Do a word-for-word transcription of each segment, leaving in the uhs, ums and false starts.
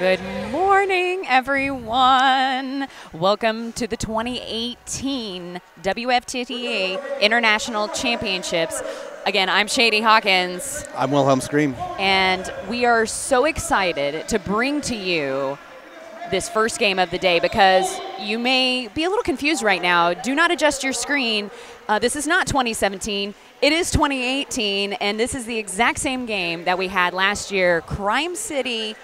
Good morning, everyone. Welcome to the twenty eighteen W F T D A International Championships. Again, I'm Shady Hawkins. I'm Wilhelm Scream. And we are so excited to bring to you this first game of the day because you may be a little confused right now. Do not adjust your screen. Uh, this is not twenty seventeen. It is twenty eighteen, and this is the exact same game that we had last year. Crime City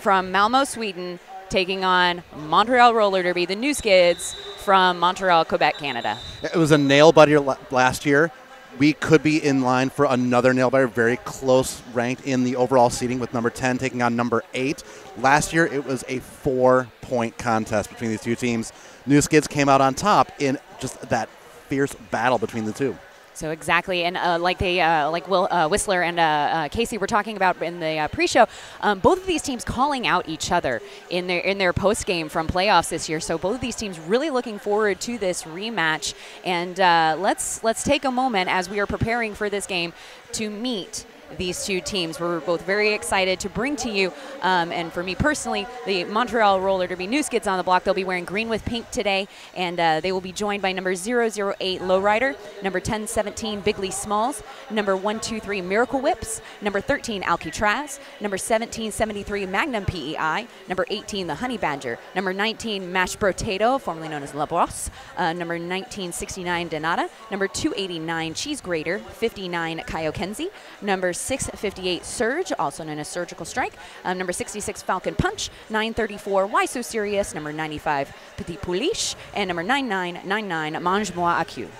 from Malmö, Sweden, taking on Montreal Roller Derby, the New Skids from Montreal, Quebec, Canada. It was a nail-biter last year. We could be in line for another nail-biter, very close ranked in the overall seeding with number ten taking on number eight. Last year, it was a four-point contest between these two teams. New Skids came out on top in just that fierce battle between the two. So exactly, and uh, like they, uh, like Will uh, Whistler and uh, uh, Casey were talking about in the uh, pre-show, um, both of these teams calling out each other in their in their post-game from playoffs this year. So both of these teams really looking forward to this rematch. And uh, let's let's take a moment as we are preparing for this game to meet these two teams. We're both very excited to bring to you, um, and for me personally, the Montreal Roller Derby New Skids on the block. They'll be wearing green with pink today, and uh, they will be joined by number zero zero eight Lowrider, number ten seventeen Bigley Smalls, number one two three Miracle Whips, number thirteen Alcatraz, number seventeen seventy-three Magnum P E I, number eighteen the Honey Badger, number nineteen Mashed Potato, formerly known as La Brosse, uh, number nineteen sixty-nine Donata, number two eighty-nine Cheese Grater, fifty-nine Kyokenzi, number six fifty-eight Surge, also known as Surgical Strike, um, number sixty-six Falcon Punch, nine thirty-four Why So Serious, number ninety-five Petit Pouliche, and number ninety-nine ninety-nine Mange Moi A Q.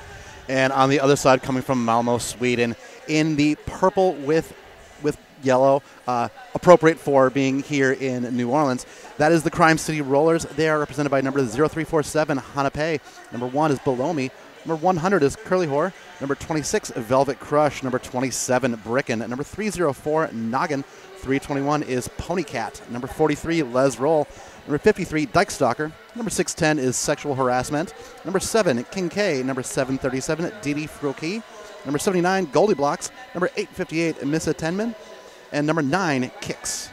And on the other side, coming from Malmö, Sweden, in the purple with with yellow, uh, appropriate for being here in New Orleans, that is the Crime City Rollers. They are represented by number zero three four seven Hanape. Number one is Below Me. Number one hundred is Curly Whore. Number twenty-six, Velvet Crush. Number twenty-seven, Bricken. Number three oh four, Noggin. three twenty-one is Ponycat. Number forty-three, Les Roll. Number fifty-three, Dykestalker. Number six ten is Sexual Harassment. Number seven, King K. Number seven thirty-seven, Didi Froki. Number seventy-nine, Goldie Blocks. Number eight fifty-eight, Missa Tenman. And number nine, Kicks.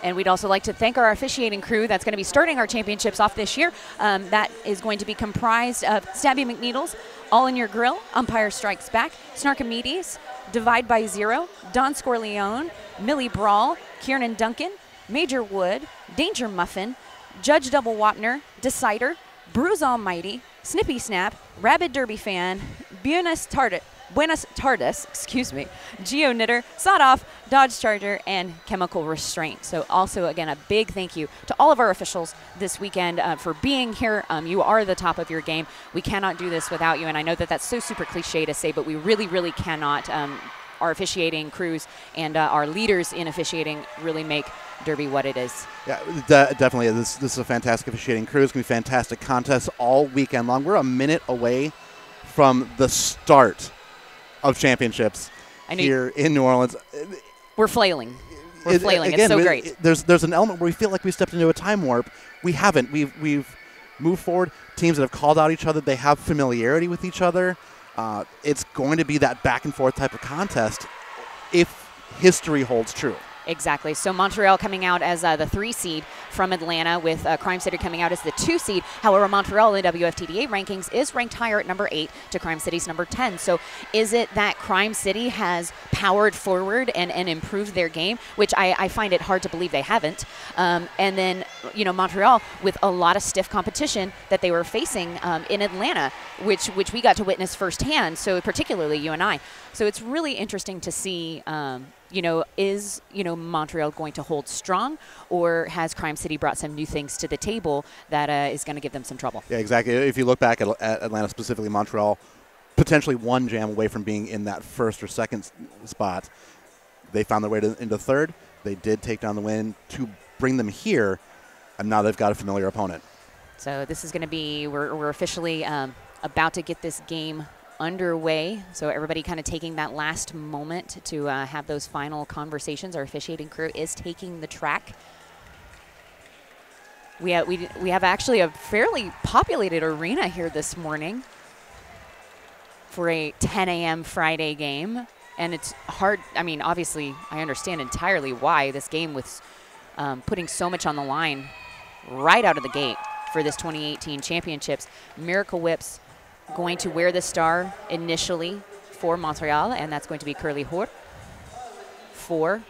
And we'd also like to thank our officiating crew that's going to be starting our championships off this year. Um, that is going to be comprised of Stabby McNeedles, All In Your Grill, Umpire Strikes Back, Snarkomedes, Divide by Zero, Don Scorleone, Millie Brawl, Kiernan Duncan, Major Wood, Danger Muffin, Judge Double Wapner, Decider, Bruise Almighty, Snippy Snap, Rabid Derby Fan, Buenas Tardes. Buenas Tardes, excuse me, Geo Knitter, Sawed Off, Dodge Charger, and Chemical Restraint. So also, again, a big thank you to all of our officials this weekend uh, for being here. Um, you are the top of your game. We cannot do this without you, and I know that that's so super cliche to say, but we really, really cannot. Um, our officiating crews and uh, our leaders in officiating really make Derby what it is. Yeah, de definitely. This, this is a fantastic officiating crew. It's going to be fantastic contests all weekend long. We're a minute away from the start of championships here in New Orleans. We're flailing. We're it, flailing. Again, it's so we, great. It, there's there's an element where we feel like we stepped into a time warp. We haven't. We've we've moved forward. Teams that have called out each other, they have familiarity with each other. Uh, it's going to be that back and forth type of contest if history holds true. Exactly. So Montreal coming out as uh, the three seed from Atlanta, with uh, Crime City coming out as the two seed. However, Montreal in the W F T D A rankings is ranked higher at number eight to Crime City's number ten. So is it that Crime City has powered forward and, and improved their game, which I, I find it hard to believe they haven't. Um, and then, you know, Montreal with a lot of stiff competition that they were facing um, in Atlanta, which, which we got to witness firsthand. So particularly you and I. So it's really interesting to see, um, you know, is, you know, Montreal going to hold strong, or has Crime City brought some new things to the table that uh, is going to give them some trouble? Yeah, exactly. If you look back at, at Atlanta specifically, Montreal potentially one jam away from being in that first or second spot. They found their way to, into third. They did take down the win to bring them here, and now they've got a familiar opponent. So this is going to be, we're, we're officially um, about to get this game underway, so everybody kind of taking that last moment to uh, have those final conversations. Our officiating crew is taking the track. We have, we, we have actually a fairly populated arena here this morning for a ten A M Friday game, and it's hard, I mean, obviously I understand entirely why this game was um, putting so much on the line right out of the gate for this twenty eighteen championships. Miracle Whip's going to wear the star initially for Montreal, and that's going to be Curly Hort. For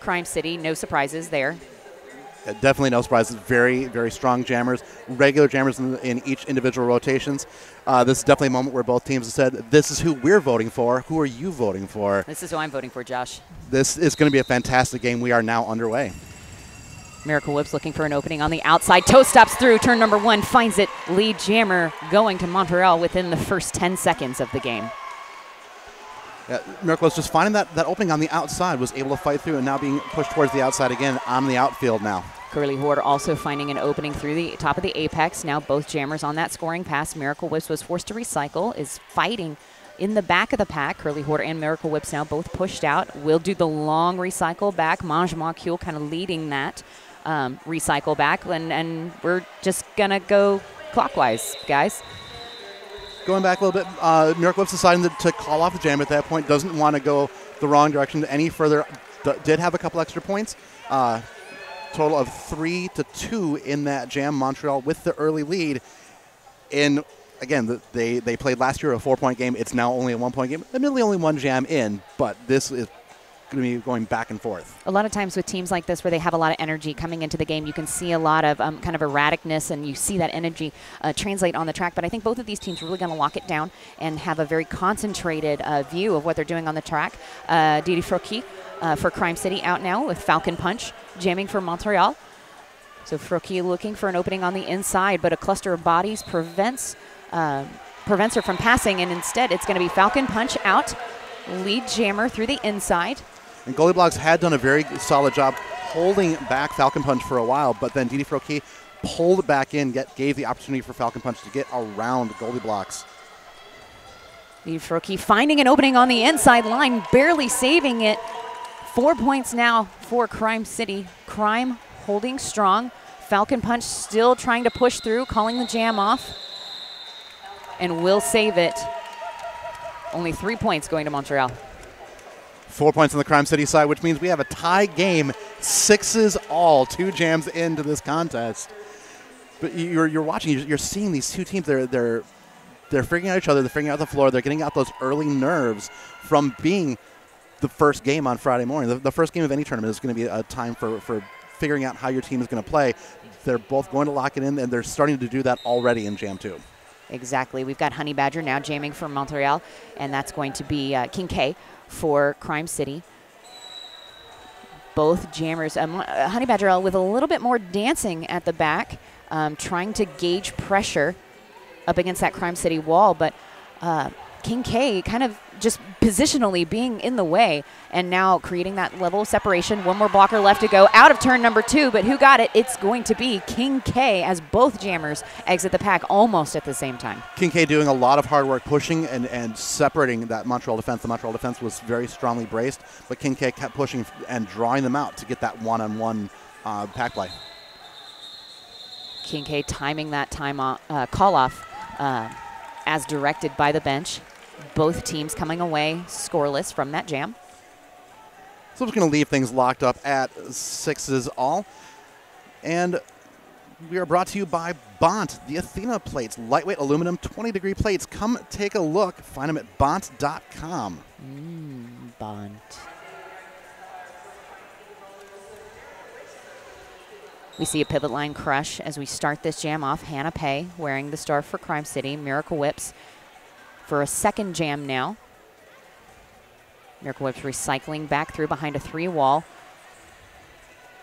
Crime City, no surprises there. Uh, definitely no surprises. Very, very strong jammers, regular jammers in, in each individual rotations. Uh, this is definitely a moment where both teams have said, this is who we're voting for. Who are you voting for? This is who I'm voting for, Josh. This is going to be a fantastic game. We are now underway. Miracle Whip's looking for an opening on the outside. Toe stops through. Turn number one finds it. Lead jammer going to Montreal within the first ten seconds of the game. Yeah, Miracle Whip's just finding that, that opening on the outside, was able to fight through, and now being pushed towards the outside again on the outfield now. Curly Hort also finding an opening through the top of the apex. Now both jammers on that scoring pass. Miracle Whips was forced to recycle, is fighting in the back of the pack. Curly Hort and Miracle Whips now both pushed out. Will do the long recycle back. Manjemont Kuehl kind of leading that. Um, recycle back, and, and we're just going to go clockwise, guys. Going back a little bit, uh, Miracle Whip's deciding to, to call off the jam at that point. Doesn't want to go the wrong direction any further. D did have a couple extra points. Uh, total of three to two in that jam. Montreal with the early lead. In again, the, they, they played last year a four-point game. It's now only a one-point game. Admittedly, only one jam in, but this is going to be going back and forth. A lot of times with teams like this where they have a lot of energy coming into the game, you can see a lot of um, kind of erraticness, and you see that energy uh, translate on the track. But I think both of these teams are really going to lock it down and have a very concentrated uh, view of what they're doing on the track. Uh, Didi Froki uh, for Crime City out now with Falcon Punch jamming for Montreal. So Froki looking for an opening on the inside, but a cluster of bodies prevents, uh, prevents her from passing, and instead it's going to be Falcon Punch out, lead jammer through the inside. And Goalie Blocks had done a very solid job holding back Falcon Punch for a while, but then Didi Froki pulled back in, get, gave the opportunity for Falcon Punch to get around Goalie Blocks. Didi Froki finding an opening on the inside line, barely saving it. Four points now for Crime City. Crime holding strong. Falcon Punch still trying to push through, calling the jam off, and will save it. Only three points going to Montreal. Four points on the Crime City side, which means we have a tie game, sixes all, two jams into this contest. But you're, you're watching, you're seeing these two teams, they're, they're, they're figuring out each other, they're figuring out the floor, they're getting out those early nerves from being the first game on Friday morning. The, the first game of any tournament is going to be a time for, for figuring out how your team is going to play. They're both going to lock it in, and they're starting to do that already in Jam two. Exactly. We've got Honey Badger now jamming for Montreal, and that's going to be uh, King K for Crime City. Both jammers, um, Honey Badger with a little bit more dancing at the back, um, trying to gauge pressure up against that Crime City wall, but uh, King K kind of just positionally being in the way and now creating that level of separation. One more blocker left to go out of turn number two, but who got it? It's going to be King K as both jammers exit the pack almost at the same time. King K doing a lot of hard work pushing and, and separating that Montreal defense. The Montreal defense was very strongly braced, but King K kept pushing and drawing them out to get that one-on-one uh, pack play. King K timing that time off, uh, call off uh, as directed by the bench. Both teams coming away scoreless from that jam. So we're going to leave things locked up at sixes all. And we are brought to you by Bont, the Athena plates, lightweight aluminum, twenty degree plates. Come take a look. Find them at Bont dot com. Mm, Bont. We see a pivot line crush as we start this jam off. Hannah Pei wearing the star for Crime City. Miracle Whips for a second jam now. Miracle Whips recycling back through behind a three wall.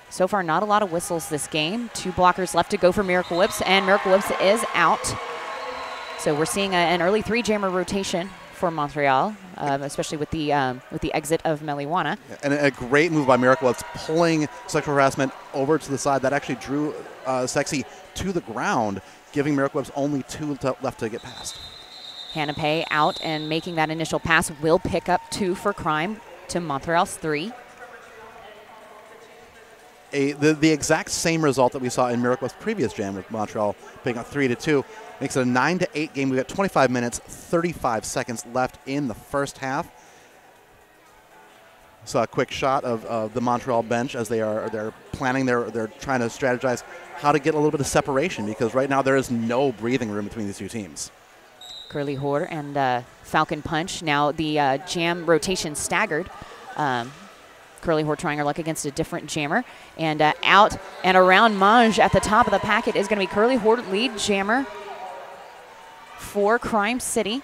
So far, not a lot of whistles this game. Two blockers left to go for Miracle Whips, and Miracle Whips is out. So we're seeing a, an early three jammer rotation for Montreal, um, especially with the um, with the exit of Meliwana. And a great move by Miracle Whips, pulling sexual harassment over to the side. That actually drew uh, Sexy to the ground, giving Miracle Whips only two to left to get past. Hannah Pei out and making that initial pass, will pick up two for Crime to Montreal's three. A, the, the exact same result that we saw in Miracle's previous jam with Montreal picking up three to two. Makes it a nine to eight game. We've got twenty-five minutes, thirty-five seconds left in the first half. Saw a quick shot of, of the Montreal bench as they are they're planning, they're, they're trying to strategize how to get a little bit of separation, because right now there is no breathing room between these two teams. Curly Hoare and uh, Falcon Punch. Now the uh, jam rotation staggered. Um, Curly Hoare trying her luck against a different jammer. And uh, out and around Mange at the top of the packet is going to be Curly Hoare, lead jammer for Crime City.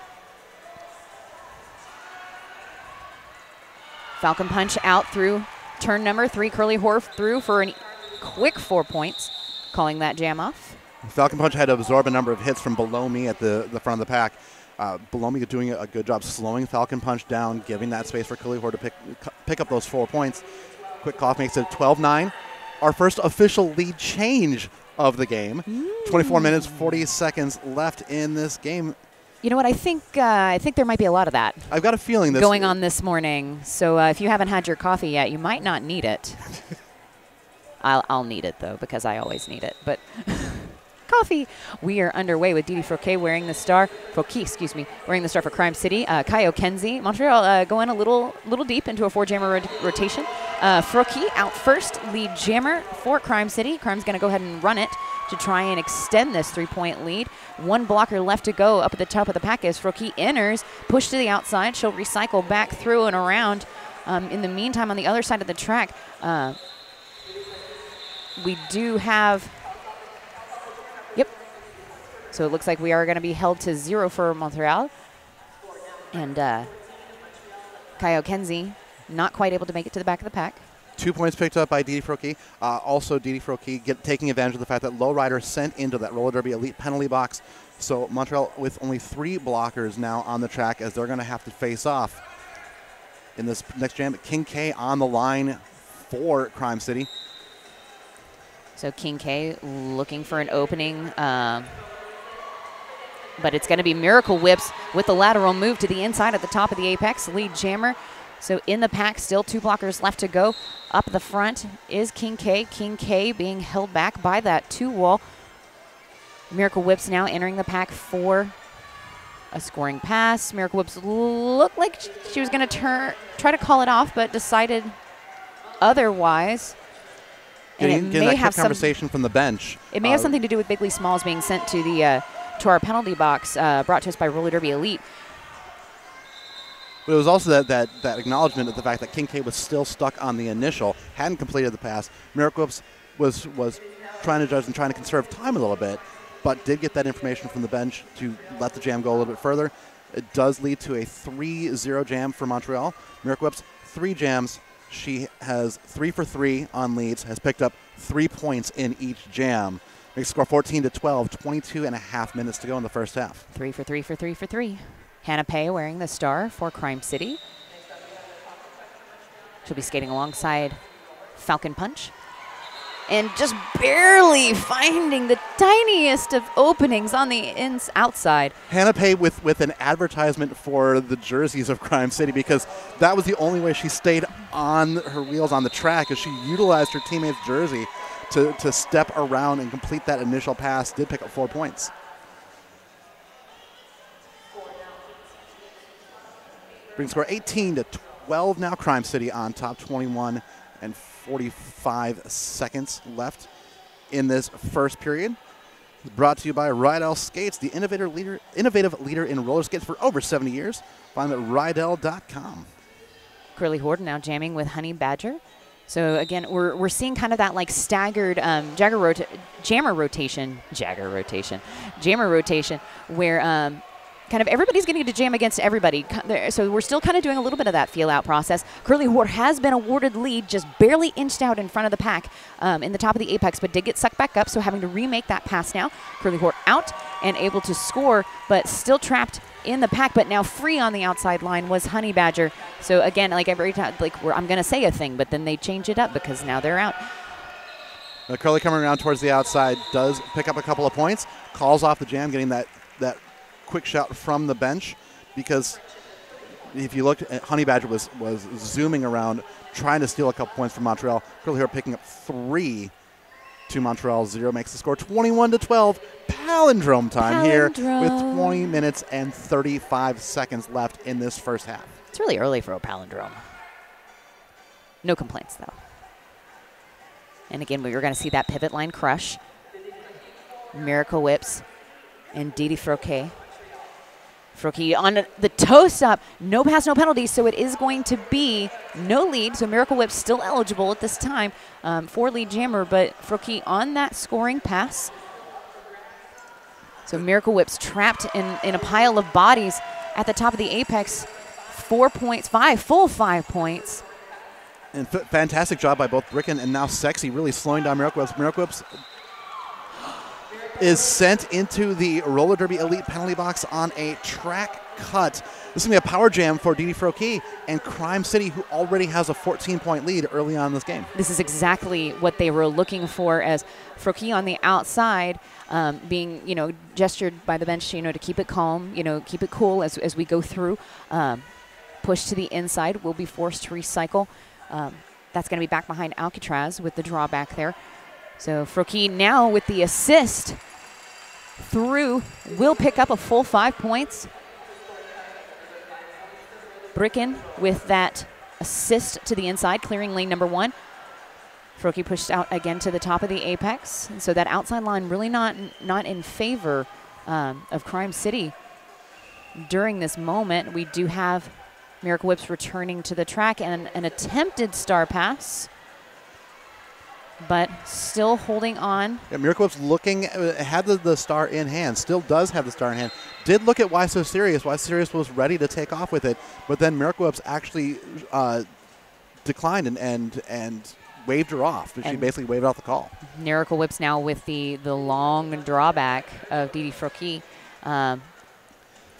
Falcon Punch out through turn number three. Curly Hoare through for a quick four points, calling that jam off. Falcon Punch had to absorb a number of hits from Below Me at the, the front of the pack. Uh, Below Me doing a good job slowing Falcon Punch down, giving that space for Curly Hoare to pick, pick up those four points. Quick cough makes it twelve nine. Our first official lead change of the game. Mm. twenty-four minutes, forty seconds left in this game. You know what? I think uh, I think there might be a lot of that. I've got a feeling this going on this morning. So uh, if you haven't had your coffee yet, you might not need it. I'll, I'll need it though, because I always need it. But coffee. We are underway with Didi Fouquet wearing the star. Fouquet, excuse me, wearing the star for Crime City. Uh, Kayo Kenzie, Montreal, uh, going a little little deep into a four jammer rot rotation. Uh, Fouquet out first, lead jammer for Crime City. Crime's going to go ahead and run it to try and extend this three-point lead. One blocker left to go up at the top of the pack as Froki enters, pushed to the outside. She'll recycle back through and around. Um, in the meantime, on the other side of the track, uh, we do have, yep. So it looks like we are gonna be held to zero for Montreal. And uh, Kayo Kenzie not quite able to make it to the back of the pack. Two points picked up by Didi Froki. Uh, also, Didi Froki get, taking advantage of the fact that Lowrider sent into that Roller Derby Elite penalty box. So Montreal with only three blockers now on the track as they're going to have to face off in this next jam. King K on the line for Crime City. So King K looking for an opening. Uh, but it's going to be Miracle Whips with the lateral move to the inside at the top of the apex. Lead jammer. So in the pack, still two blockers left to go. Up the front is King K. King K being held back by that two wall. Miracle Whips now entering the pack for a scoring pass. Miracle Whips looked like she was going to turn, try to call it off, but decided otherwise. And it may have some conversation from the bench. It may uh, have something to do with Bigley Smalls being sent to the uh, to our penalty box, uh, brought to us by Roller Derby Elite. But it was also that, that, that acknowledgement of the fact that King K was still stuck on the initial, hadn't completed the pass. Miracle Whips was, was trying to judge and trying to conserve time a little bit, but did get that information from the bench to let the jam go a little bit further. It does lead to a three zero jam for Montreal. Miracle Whips, three jams. She has three for three on leads, has picked up three points in each jam. Makes the score fourteen to twelve, twenty-two and a half minutes to go in the first half. Three for three for three for three. Hannah Pei wearing the star for Crime City. She'll be skating alongside Falcon Punch. And just barely finding the tiniest of openings on the ins outside. Hannah Pei with, with an advertisement for the jerseys of Crime City, because that was the only way she stayed on her wheels on the track, is she utilized her teammate's jersey to, to step around and complete that initial pass, did pick up four points. Brings score eighteen to twelve now. Crime City on top, twenty-one and forty-five seconds left in this first period. Brought to you by Riedell Skates, the innovator leader, innovative leader in roller skates for over seventy years. Find them at Riedell dot com. Curly Hoare now jamming with Honey Badger. So again, we're, we're seeing kind of that like staggered um, jagger rota jammer rotation, jagger rotation, jammer rotation, where um, kind of everybody's getting to jam against everybody. So we're still kind of doing a little bit of that feel-out process. Curly Hoare has been awarded lead, just barely inched out in front of the pack um, in the top of the apex, but did get sucked back up, so having to remake that pass now. Curly Hoare out and able to score, but still trapped in the pack, but now free on the outside line was Honey Badger. So again, like every time, like we're, I'm going to say a thing, but then they change it up because now they're out. Now Curly coming around towards the outside does pick up a couple of points, calls off the jam, getting that, that quick shot from the bench, because if you looked, Honey Badger was, was zooming around, trying to steal a couple points from Montreal. Curly Hoare picking up three to Montreal, zero, makes the score twenty-one to twelve. Palindrome time Palindrome. Here with twenty minutes and thirty-five seconds left in this first half. It's really early for a palindrome. No complaints, though. And again, we were going to see that pivot line crush. Miracle Whips and Didi Froquet. Froquet on the toe stop. No pass, no penalty, so it is going to be no lead. So Miracle Whip's still eligible at this time um, for lead jammer, but Froquet on that scoring pass. So Miracle Whip's trapped in, in a pile of bodies at the top of the apex. Four points, five, full five points. And f fantastic job by both Bricken and now Sexy, really slowing down Miracle Whips. Miracle Whips is sent into the Roller Derby Elite penalty box on a track cut. This is going to be a power jam for Didi Froquet and Crime City, who already has a fourteen point lead early on in this game. This is exactly what they were looking for, as Froquet on the outside um, being, you know, gestured by the bench, you know, to keep it calm, you know, keep it cool as, as we go through. Um, push to the inside, will be forced to recycle. Um, that's going to be back behind Alcatraz with the drawback there. So Froquet now with the assist through will pick up a full five points. Bricken with that assist to the inside, clearing lane number one. Froquet pushed out again to the top of the apex. And so that outside line really not, not in favor um, of Crime City during this moment. We do have Miracle Whips returning to the track and an attempted star pass, but still holding on. Yeah, Miracle Whips looking, had the, the star in hand, still does have the star in hand. Did look at Why So Serious. Why So Serious was ready to take off with it, but then Miracle Whips actually uh, declined and, and, and waved her off. And she basically waved off the call. Miracle Whips now with the, the long drawback of Didi Froquet. Um,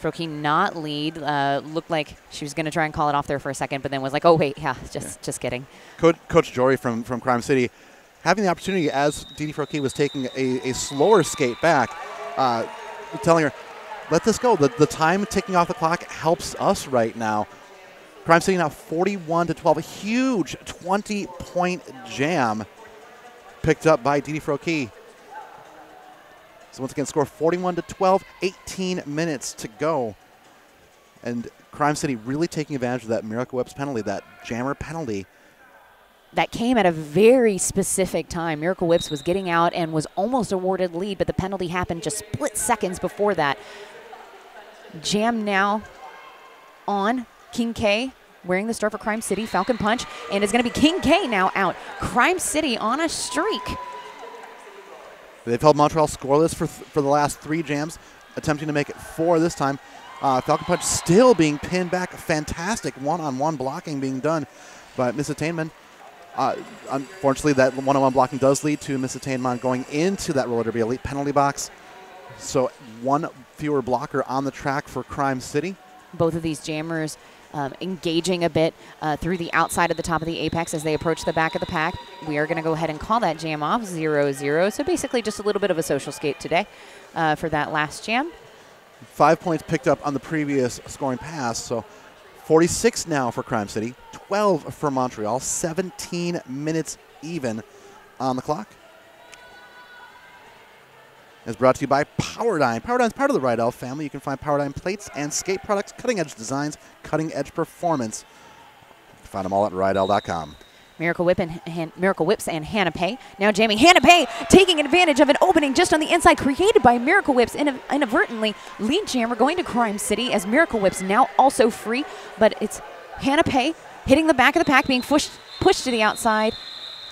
Froquet not lead. Uh, looked like she was going to try and call it off there for a second, but then was like, oh, wait, yeah, just yeah. just kidding. Coach, Coach Jory from, from Crime City having the opportunity as Didi Froquet was taking a, a slower skate back, uh, telling her, let this go. The, the time ticking off the clock helps us right now. Crime City now forty-one to twelve. A huge twenty point jam picked up by Didi Froquet. So once again, score forty-one to twelve, eighteen minutes to go. And Crime City really taking advantage of that Miracle Whips penalty, that jammer penalty. That came at a very specific time. Miracle Whips was getting out and was almost awarded lead, but the penalty happened just split seconds before that. Jam now on King K, wearing the star for Crime City, Falcon Punch, and it's going to be King K now out. Crime City on a streak. They've held Montreal scoreless for, th for the last three jams, attempting to make it four this time. Uh, Falcon Punch still being pinned back. Fantastic one-on-one blocking being done by Miss Attainment. Uh, unfortunately, that one-on-one blocking does lead to Miss Attainment going into that Roller Derby Elite penalty box. So one fewer blocker on the track for Crime City. Both of these jammers um, engaging a bit uh, through the outside of the top of the apex as they approach the back of the pack. We are going to go ahead and call that jam off zero zero. So basically just a little bit of a social skate today uh, for that last jam. Five points picked up on the previous scoring pass. So forty-six now for Crime City, twelve for Montreal, seventeen minutes even on the clock. It's brought to you by PowerDyne. PowerDyne's part of the Riedell family. You can find PowerDyne plates and skate products, cutting-edge designs, cutting-edge performance. You can find them all at Riedell dot com. Miracle, Whip and Han Miracle Whips and Hannah Pay now jamming. Hannah Pay taking advantage of an opening just on the inside created by Miracle Whips. In inadvertently, lead jammer going to Crime City as Miracle Whips now also free, but it's Hannah Pay hitting the back of the pack, being pushed, pushed to the outside.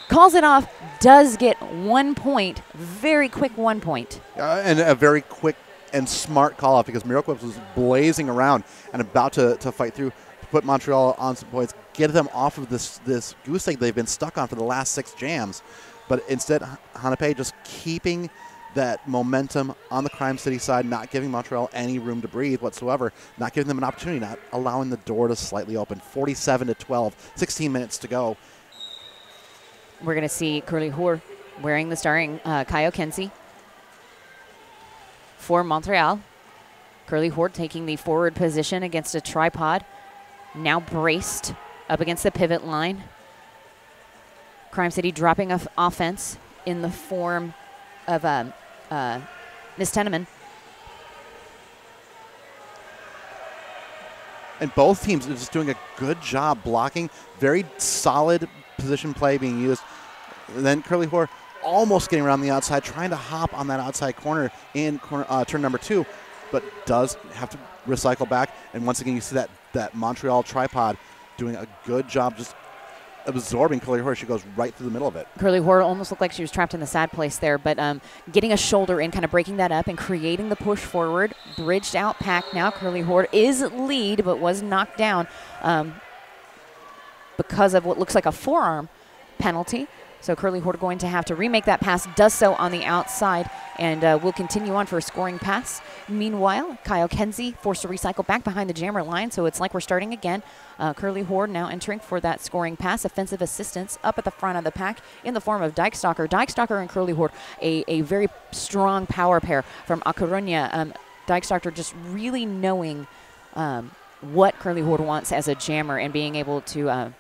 Calls it off, does get one point, very quick one point. Uh, and a very quick and smart call off because Miracle Whips was blazing around and about to, to fight through, to put Montreal on some points, get them off of this, this goose egg they've been stuck on for the last six jams. But instead, Hanape just keeping that momentum on the Crime City side, not giving Montreal any room to breathe whatsoever, not giving them an opportunity, not allowing the door to slightly open. forty-seven to twelve, sixteen minutes to go. We're going to see Curly Hoare wearing the star in uh, Kaio Kenzie for Montreal. Curly Hoare taking the forward position against a tripod, now braced up against the pivot line. Crime City dropping off offense in the form of um, uh, Miss Tenneman. and both teams are just doing a good job blocking. Very solid position play being used. And then Curly Hoare almost getting around the outside, trying to hop on that outside corner in corner, uh, turn number two, but does have to recycle back. And once again, you see that, that Montreal tripod doing a good job just absorbing Curly Hoare. She goes right through the middle of it. Curly Hoare almost looked like she was trapped in the sad place there, but um, getting a shoulder in, kind of breaking that up and creating the push forward. Bridged out pack now. Curly Hoare is lead, but was knocked down um, because of what looks like a forearm penalty. So Curly Hoare going to have to remake that pass, does so on the outside, and uh, will continue on for a scoring pass. Meanwhile, Kyle Kenzie forced to recycle back behind the jammer line, so it's like we're starting again. Uh, Curly Hoare now entering for that scoring pass. Offensive assistance up at the front of the pack in the form of Dykstalker. Dykstalker and Curly Hoare, a, a very strong power pair from Åkronia. Um, Dykstalker just really knowing um, what Curly Hoare wants as a jammer and being able to uh,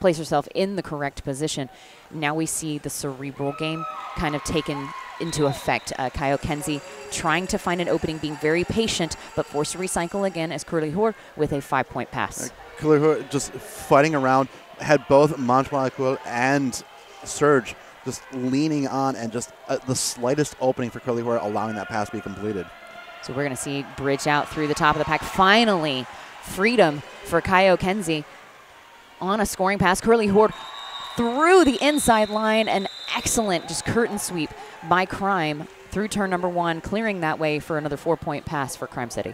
place herself in the correct position. Now we see the cerebral game kind of taken into effect. Uh, Kyle Kenzie trying to find an opening, being very patient, but forced to recycle again as Curly Hoare with a five-point pass. Uh, Curly Hoare just fighting around, had both Montreal and Serge just leaning on, and just uh, the slightest opening for Curly Hoare, allowing that pass to be completed. So we're going to see bridge out through the top of the pack. Finally, freedom for Kyle Kenzie on a scoring pass. Curly Hoare through the inside line, an excellent just curtain sweep by Crime through turn number one, clearing that way for another four-point pass for Crime City.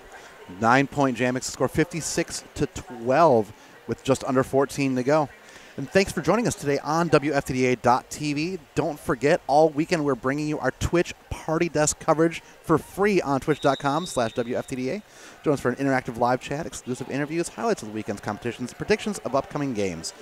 Nine-point Jamex score fifty-six to twelve with just under fourteen to go. And thanks for joining us today on W F T D A dot T V. Don't forget, all weekend we're bringing you our Twitch Party Desk coverage for free on twitch dot com slash W F T D A. Join us for an interactive live chat, exclusive interviews, highlights of the weekend's competitions, predictions of upcoming games.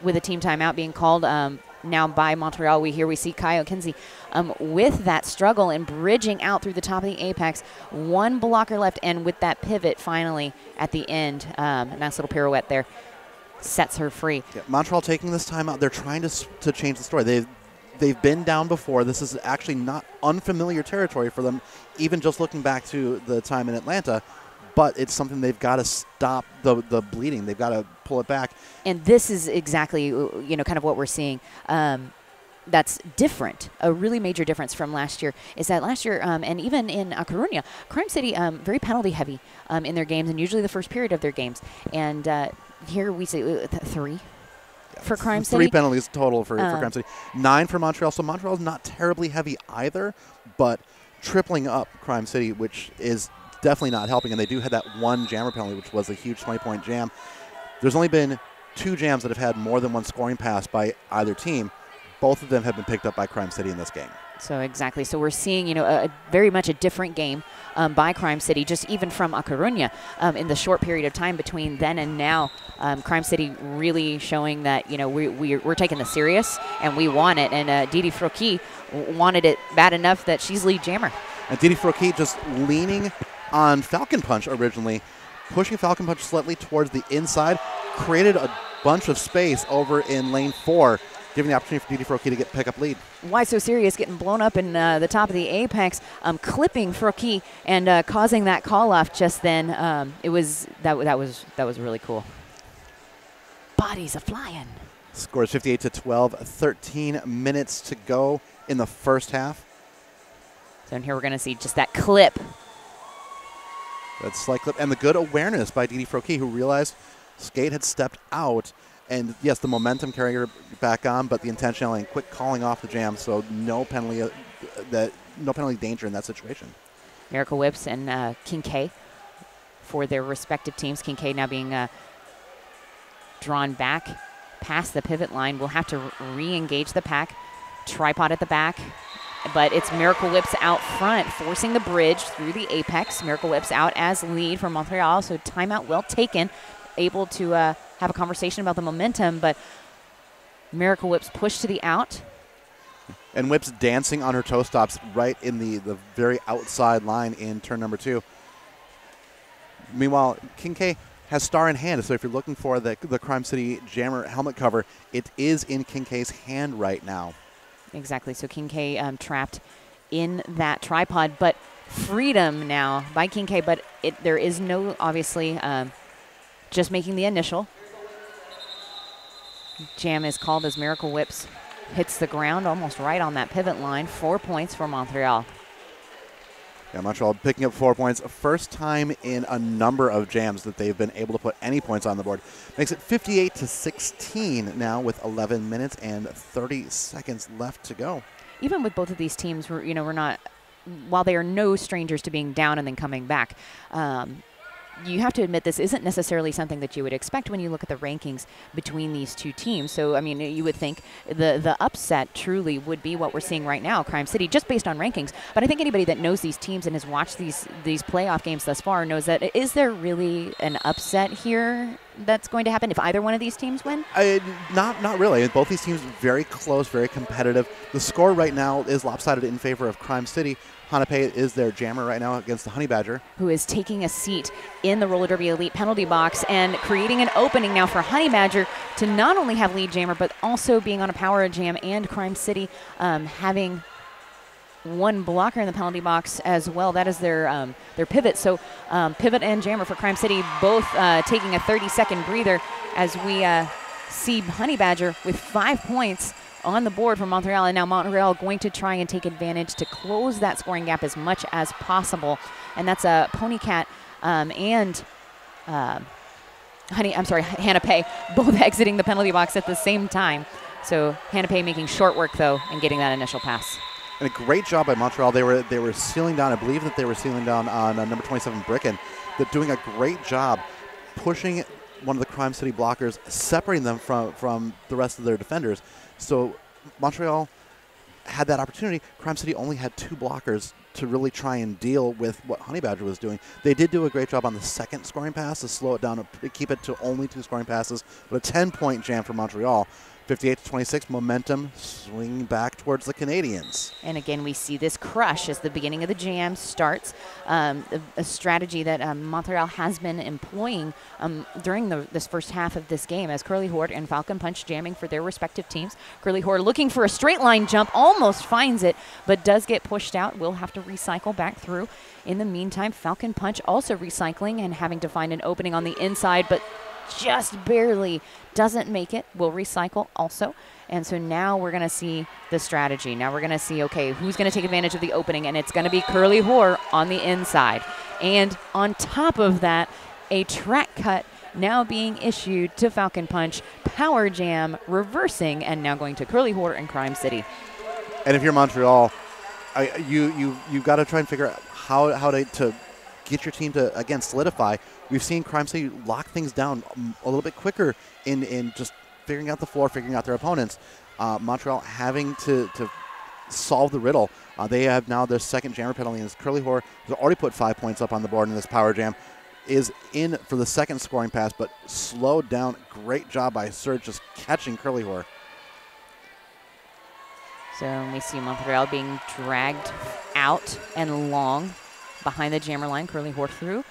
With a team timeout being called um, now by Montreal, we here we see Kyle Kenzie um, with that struggle and bridging out through the top of the apex. One blocker left, and with that pivot finally at the end, um, a nice little pirouette there, sets her free. Yeah, Montreal taking this timeout. They're trying to, to change the story. They've, they've been down before. This is actually not unfamiliar territory for them, even just looking back to the time in Atlanta. But it's something they've got to stop the, the bleeding. They've got to pull it back. And this is exactly, you know, kind of what we're seeing. Um, that's different. A really major difference from last year is that last year, um, and even in Åkronia, Crime City, um, very penalty heavy um, in their games, and usually the first period of their games. And uh, here we see uh, three yeah, for Crime City. Three penalties total for, um, for Crime City. Nine for Montreal. So Montreal's not terribly heavy either, but tripling up Crime City, which is definitely not helping, and they do have that one jammer penalty, which was a huge twenty-point jam. There's only been two jams that have had more than one scoring pass by either team. Both of them have been picked up by Crime City in this game. So exactly. So we're seeing, you know, a, a very much a different game um, by Crime City, just even from Åkronia um, in the short period of time between then and now. Um, Crime City really showing that, you know, we, we, we're taking this serious and we want it. And uh, Didi Froki wanted it bad enough that she's lead jammer. And Didi Froki just leaning on Falcon Punch originally, pushing Falcon Punch slightly towards the inside, created a bunch of space over in lane four, giving the opportunity for Didi Froki to get pick up lead. Why so serious? Getting blown up in uh, the top of the apex, um, clipping Froki and uh, causing that call off just then. Um, it was that that was that was really cool. Bodies are flying. Scores fifty-eight to twelve, thirteen minutes to go in the first half. So in here we're going to see just that clip. That slight clip and the good awareness by Didi Froki, who realized Skate had stepped out. And yes, the momentum carrying her back on, but the intentionality and quick calling off the jam, so no penalty, uh, that no penalty danger in that situation. Miracle Whips and uh, King K for their respective teams. King K now being uh, drawn back past the pivot line. We'll have to re-engage the pack. Tripod at the back. But it's Miracle Whips out front, forcing the bridge through the apex. Miracle Whips out as lead for Montreal, so timeout well taken. Able to uh, have a conversation about the momentum, but Miracle Whips pushed to the out. And Whips dancing on her toe stops right in the, the very outside line in turn number two. Meanwhile, King K has star in hand, so if you're looking for the, the Crime City jammer helmet cover, it is in King K's hand right now. Exactly, so King K um, trapped in that tripod, but freedom now by King K, but it, there is no, obviously, um, just making the initial. Jam is called as Miracle Whips hits the ground almost right on that pivot line. Four points for Montreal. Yeah, Montreal picking up four points. First time in a number of jams that they've been able to put any points on the board. Makes it fifty-eight to sixteen now with eleven minutes and thirty seconds left to go. Even with both of these teams, we're, you know, we're not, while they are no strangers to being down and then coming back, um, you have to admit this isn't necessarily something that you would expect when you look at the rankings between these two teams. So, I mean, you would think the, the upset truly would be what we're seeing right now, Crime City, just based on rankings. But I think anybody that knows these teams and has watched these, these playoff games thus far knows that is there really an upset here that's going to happen if either one of these teams win? Uh, not, not really. Both these teams very close, very competitive. The score right now is lopsided in favor of Crime City. Hanape is their jammer right now against the Honey Badger, who is taking a seat in the Roller Derby Elite penalty box and creating an opening now for Honey Badger to not only have lead jammer, but also being on a power jam, and Crime City um, having one blocker in the penalty box as well. That is their um, their pivot. So um, pivot and jammer for Crime City, both uh, taking a thirty second breather as we uh, see Honey Badger with five points on the board for Montreal, and now Montreal going to try and take advantage to close that scoring gap as much as possible. And that's a uh, Ponycat um, and uh, Honey, I'm sorry, Hanape both exiting the penalty box at the same time. So Hanape making short work though and getting that initial pass. And a great job by Montreal. They were they were sealing down. I believe that they were sealing down on uh, number twenty-seven Bricken. They're doing a great job pushing one of the Crime City blockers, separating them from from the rest of their defenders. So Montreal had that opportunity. Crime City only had two blockers to really try and deal with what Honey Badger was doing. They did do a great job on the second scoring pass to slow it down, to keep it to only two scoring passes, but a ten point jam for Montreal. fifty-eight to twenty-six, momentum swinging back towards the Canadians. And again, we see this crush as the beginning of the jam starts, um, a, a strategy that um, Montreal has been employing um, during the, this first half of this game, as Curly Horde and Falcon Punch jamming for their respective teams. Curly Horde looking for a straight line jump, almost finds it, but does get pushed out. We'll have to recycle back through. In the meantime, Falcon Punch also recycling and having to find an opening on the inside, but just barely doesn't make it. Will recycle also. And so now we're going to see the strategy. Now we're going to see, okay, who's going to take advantage of the opening, and it's going to be Curly Whore on the inside. And on top of that, a track cut now being issued to Falcon Punch, power jam reversing, and now going to Curly Whore and Crime City. And if you're Montreal, I, you, you, you've got to try and figure out how, how to, to get your team to, again, solidify. We've seen Crime City lock things down a little bit quicker in, in just figuring out the floor, figuring out their opponents. Uh, Montreal having to, to solve the riddle. Uh, they have now their second jammer penalty, and Curly Whore has already put five points up on the board in this power jam. Is in for the second scoring pass, but slowed down. Great job by Serge just catching Curly Whore. So we see Montreal being dragged out and long behind the jammer line. Curly Whore through.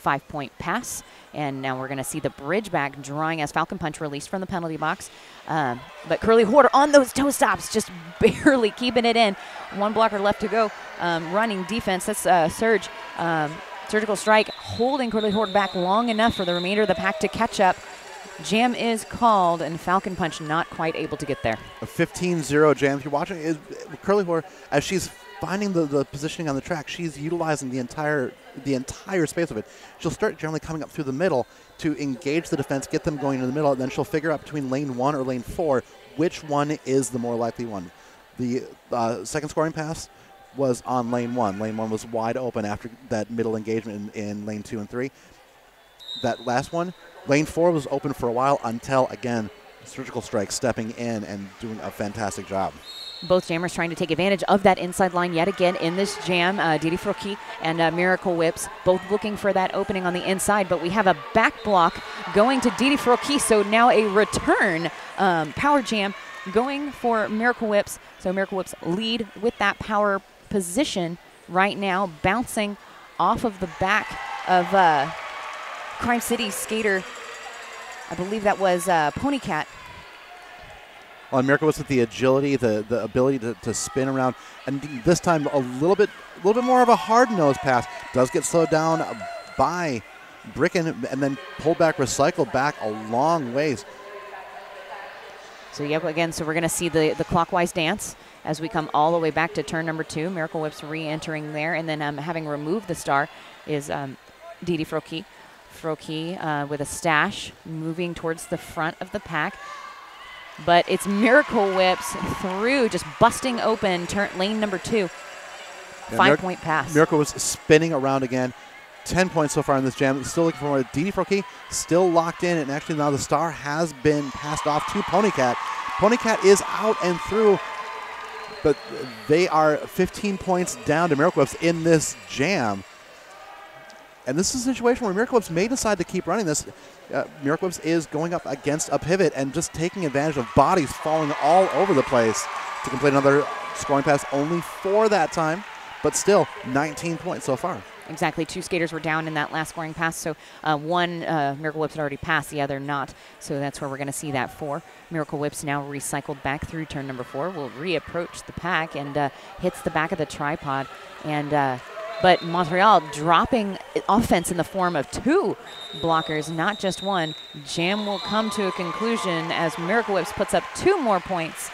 Five-point pass, and now we're going to see the bridge back drawing as Falcon Punch released from the penalty box. Um, but Curly Hoarder on those toe stops, just barely keeping it in. One blocker left to go. Um, running defense, that's uh, Surge. Um, surgical strike holding Curly Hoarder back long enough for the remainder of the pack to catch up. Jam is called, and Falcon Punch not quite able to get there. A fifteen zero jam. If you're watching, is Curly Hoarder, as she's finding the, the positioning on the track, she's utilizing the entire the entire space of it. She'll start generally coming up through the middle to engage the defense, get them going into the middle, and then she'll figure out between lane one or lane four which one is the more likely one. The uh, second scoring pass was on lane one. Lane one was wide open after that middle engagement in, in lane two and three. That last one, lane four was open for a while until, again, Surgical Strike stepping in and doing a fantastic job. Both jammers trying to take advantage of that inside line yet again in this jam. Uh, Didi Froki and uh, Miracle Whips both looking for that opening on the inside, but we have a back block going to Didi Froki, so now a return um, power jam going for Miracle Whips. So Miracle Whips lead with that power position right now, bouncing off of the back of uh, Crime City skater. I believe that was uh, Ponycat. Well, Miracle was with the agility, the, the ability to, to spin around, and this time a little bit, a little bit more of a hard nose pass. Does get slowed down by brick in and then pull back, recycle back a long ways. So, yep, again, so we're going to see the, the clockwise dance as we come all the way back to turn number two. Miracle Whip's re-entering there, and then um, having removed the star is um, Didi Froki. Froki uh, with a stash moving towards the front of the pack. But it's Miracle Whips through, just busting open turn lane number two. Yeah, Five-point pass. Miracle Whips spinning around again. Ten points so far in this jam. Still looking for more. Didi Froki still locked in, and actually now the star has been passed off to Ponycat. Ponycat is out and through, but they are fifteen points down to Miracle Whips in this jam. And this is a situation where Miracle Whips may decide to keep running this. Uh, Miracle Whips is going up against a pivot and just taking advantage of bodies falling all over the place to complete another scoring pass, only four that time, but still nineteen points so far. Exactly. Two skaters were down in that last scoring pass, so uh, one uh, Miracle Whips had already passed, the other not. So that's where we're going to see that four. Miracle Whips now recycled back through turn number four. Will reapproach the pack and uh, hits the back of the tripod. And uh, but Montreal dropping offense in the form of two blockers, not just one. Jam will come to a conclusion as Miracle Whips puts up two more points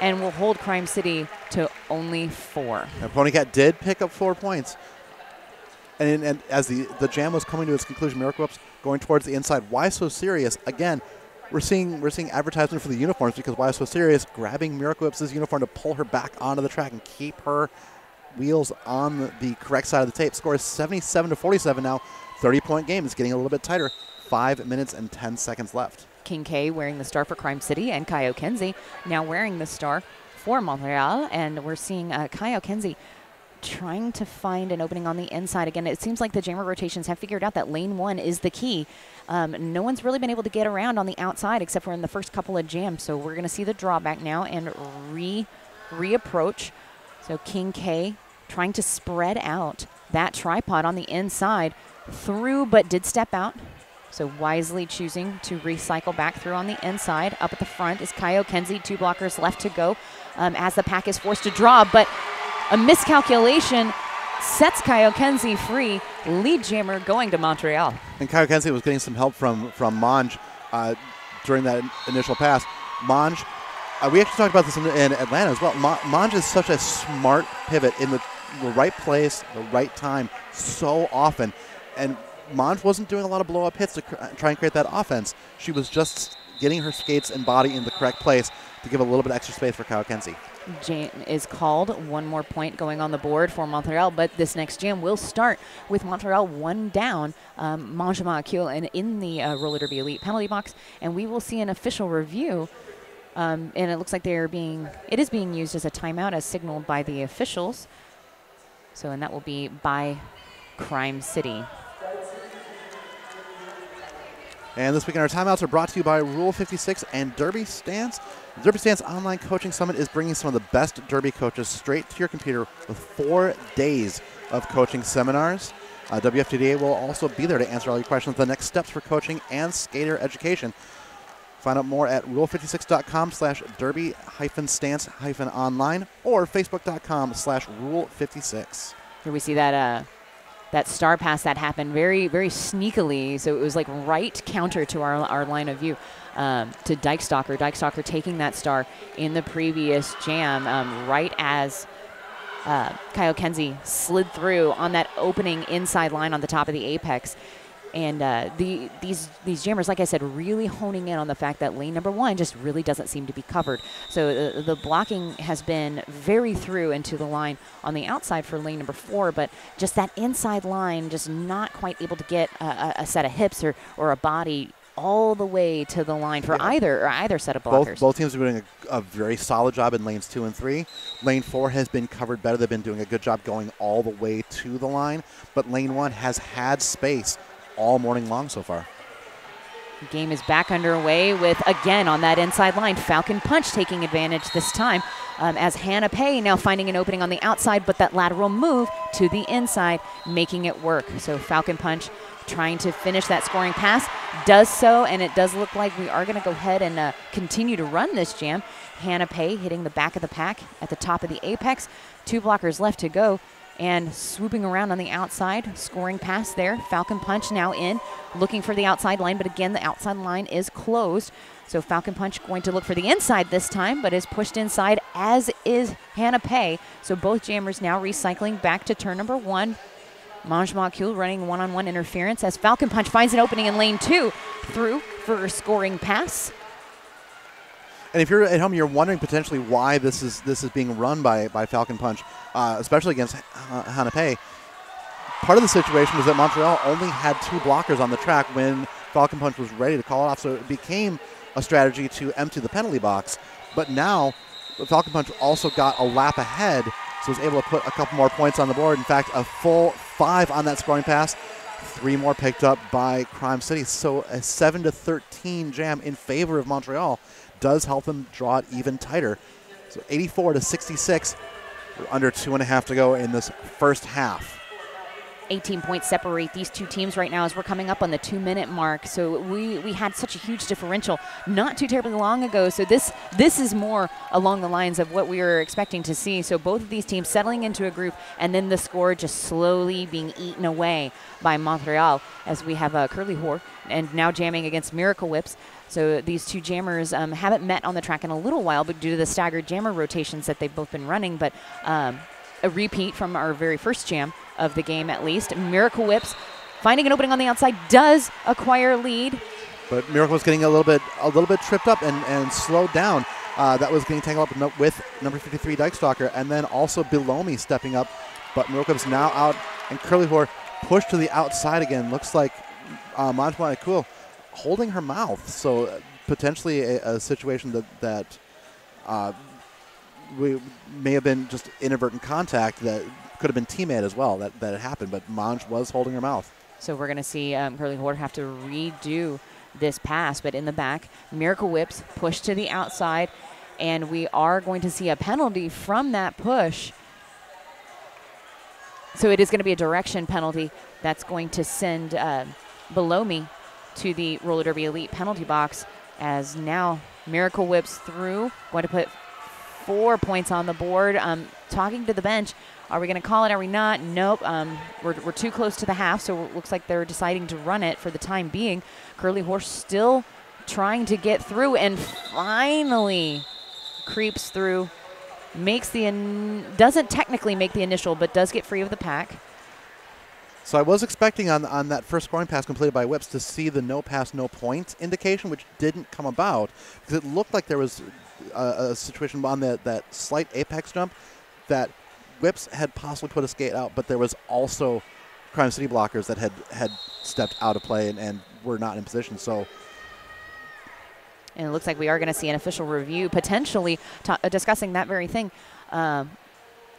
and will hold Crime City to only four. And Ponycat did pick up four points. And, and as the, the jam was coming to its conclusion, Miracle Whips going towards the inside. Why So Serious? Again, we're seeing, we're seeing advertisement for the uniforms because Why So Serious grabbing Miracle Whips' uniform to pull her back onto the track and keep her wheels on the correct side of the tape. Score is seventy-seven to forty-seven now. thirty-point game. It's getting a little bit tighter. five minutes and ten seconds left. King K wearing the star for Crime City, and Kai Okenzie now wearing the star for Montreal. And we're seeing uh, Kai Okenzie trying to find an opening on the inside. Again, it seems like the jammer rotations have figured out that lane one is the key. Um, no one's really been able to get around on the outside except for in the first couple of jams. So we're going to see the drawback now and re reapproach. So King K trying to spread out that tripod on the inside through, but did step out. So wisely choosing to recycle back through on the inside. Up at the front is Kai Okenzie, two blockers left to go um, as the pack is forced to draw, but a miscalculation sets Kai Okenzie free. Lead jammer going to Montreal. And Kai Okenzie was getting some help from, from Monge uh, during that initial pass. Monge, uh, we actually talked about this in, in Atlanta as well. Monge is such a smart pivot in the, the right place, the right time, so often. And Monge wasn't doing a lot of blow-up hits to try and create that offense. She was just getting her skates and body in the correct place to give a little bit extra space for Kai Okenzie. Jam is called. One more point going on the board for Montreal, but this next jam will start with Montreal one down. Um, Manjama Akil and in the uh, Roller Derby Elite penalty box, and we will see an official review. Um, and it looks like they are being, it is being used as a timeout as signaled by the officials. So, and that will be by Crime City. And this week in our timeouts are brought to you by Rule fifty-six and Derby Stance. The Derby Stance Online Coaching Summit is bringing some of the best Derby coaches straight to your computer with four days of coaching seminars. Uh, W F T D A will also be there to answer all your questions, the next steps for coaching and skater education. Find out more at rule fifty-six dot com slash derby hyphen stance hyphen online or facebook dot com slash rule fifty-six. Here we see that... Uh That star pass that happened very, very sneakily. So it was like right counter to our, our line of view um, to Dykestalker. Dykestalker taking that star in the previous jam um, right as uh, Kai Okenzie slid through on that opening inside line on the top of the apex. And uh, the, these, these jammers, like I said, really honing in on the fact that lane number one just really doesn't seem to be covered. So the, the blocking has been very through into the line on the outside for lane number four, but just that inside line just not quite able to get a, a set of hips or, or a body all the way to the line for yeah. either or either set of blockers. Both, both teams are doing a, a very solid job in lanes two and three. Lane four has been covered better. They've been doing a good job going all the way to the line, but lane one has had space all morning long so far. The game is back underway with, again, on that inside line, Falcon Punch taking advantage this time um, as Hannah Pei now finding an opening on the outside, but that lateral move to the inside, making it work. So Falcon Punch trying to finish that scoring pass, does so, and it does look like we are going to go ahead and uh, continue to run this jam. Hannah Pei hitting the back of the pack at the top of the apex. Two blockers left to go. and swooping around on the outside, scoring pass there. Falcon Punch now in, looking for the outside line, but again, the outside line is closed. So Falcon Punch going to look for the inside this time, but is pushed inside, as is Hannah Pay. So both jammers now recycling back to turn number one. Mange Macule running one-on-one interference as Falcon Punch finds an opening in lane two, through for a scoring pass. And if you're at home, you're wondering potentially why this is this is being run by by Falcon Punch, uh, especially against uh, Hannah Pay. Part of the situation was that Montreal only had two blockers on the track when Falcon Punch was ready to call it off, so it became a strategy to empty the penalty box. But now Falcon Punch also got a lap ahead, so was able to put a couple more points on the board. In fact, a full five on that scoring pass, three more picked up by Crime City. So a seven to thirteen jam in favor of Montreal does help them draw it even tighter. So eighty-four to sixty-six, under two and a half to go in this first half. eighteen points separate these two teams right now as we're coming up on the two-minute mark. So we, we had such a huge differential not too terribly long ago. So this this is more along the lines of what we were expecting to see. So both of these teams settling into a group, and then the score just slowly being eaten away by Montreal, as we have uh, Curly Whore and now jamming against Miracle Whips. So these two jammers um, haven't met on the track in a little while, but due to the staggered jammer rotations that they've both been running. But um, a repeat from our very first jam of the game, at least. Miracle Whips finding an opening on the outside, does acquire lead. But Miracle was getting a little bit a little bit tripped up and, and slowed down. Uh, that was getting tangled up with number fifty-three Dykstalker, and then also Bilomi stepping up. But Miracle Whips now out, and Curly Whore pushed to the outside again. Looks like uh, Manjwana Cool holding her mouth. So potentially a, a situation that, that uh, we may have been just inadvertent contact that could have been teammate as well that, that it happened, but Monge was holding her mouth. So we're going to see um, Curly Whore have to redo this pass, but in the back, Miracle Whips push to the outside, and we are going to see a penalty from that push. So it is going to be a direction penalty that's going to send uh, Bilomi to the Roller Derby Elite penalty box, as now Miracle Whips through, going to put four points on the board. Um, talking to the bench, are we going to call it? Are we not? Nope. Um, we're, we're too close to the half, so it looks like they're deciding to run it for the time being. Curly Horse still trying to get through, and finally creeps through. Makes the in doesn't technically make the initial, but does get free of the pack. So I was expecting on on that first scoring pass completed by Whips to see the no pass, no point indication, which didn't come about because it looked like there was a, a situation on the, that slight apex jump that Whips had possibly put a skate out, but there was also Crime City blockers that had, had stepped out of play and, and were not in position. So, and it looks like we are going to see an official review, potentially ta discussing that very thing uh,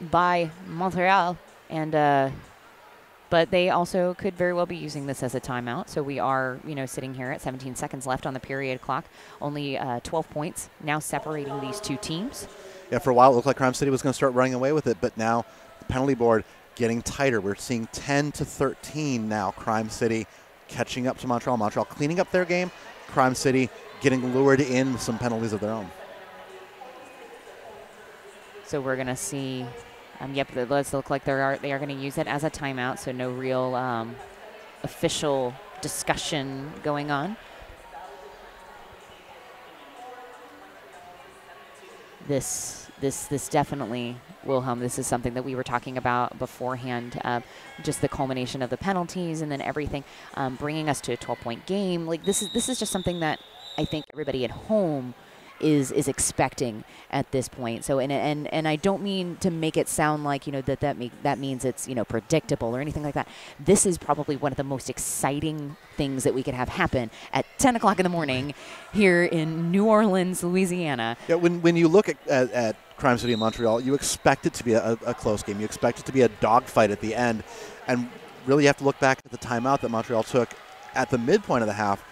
by Montreal. And uh, but they also could very well be using this as a timeout. So we are, you know, sitting here at seventeen seconds left on the period clock. Only uh, twelve points now separating these two teams. Yeah, for a while it looked like Crime City was going to start running away with it, but now the penalty board getting tighter. We're seeing ten to thirteen now. Crime City catching up to Montreal. Montreal cleaning up their game. Crime City getting lured in with some penalties of their own. So we're going to see, um, yep, it does look like they are, they are going to use it as a timeout, so no real um, official discussion going on. This, this, this definitely, Wilhelm, this is something that we were talking about beforehand, uh, just the culmination of the penalties and then everything, um, bringing us to a twelve-point game. Like this is, this is just something that I think everybody at home is is expecting at this point. So, and and and I don't mean to make it sound like, you know, that that make, that means it's, you know, predictable or anything like that. This is probably one of the most exciting things that we could have happen at ten o'clock in the morning here in New Orleans, Louisiana. Yeah, when when you look at at, at Crime City and Montreal, you expect it to be a, a close game. You expect it to be a dogfight at the end, and really you have to look back at the timeout that Montreal took at the midpoint of the half.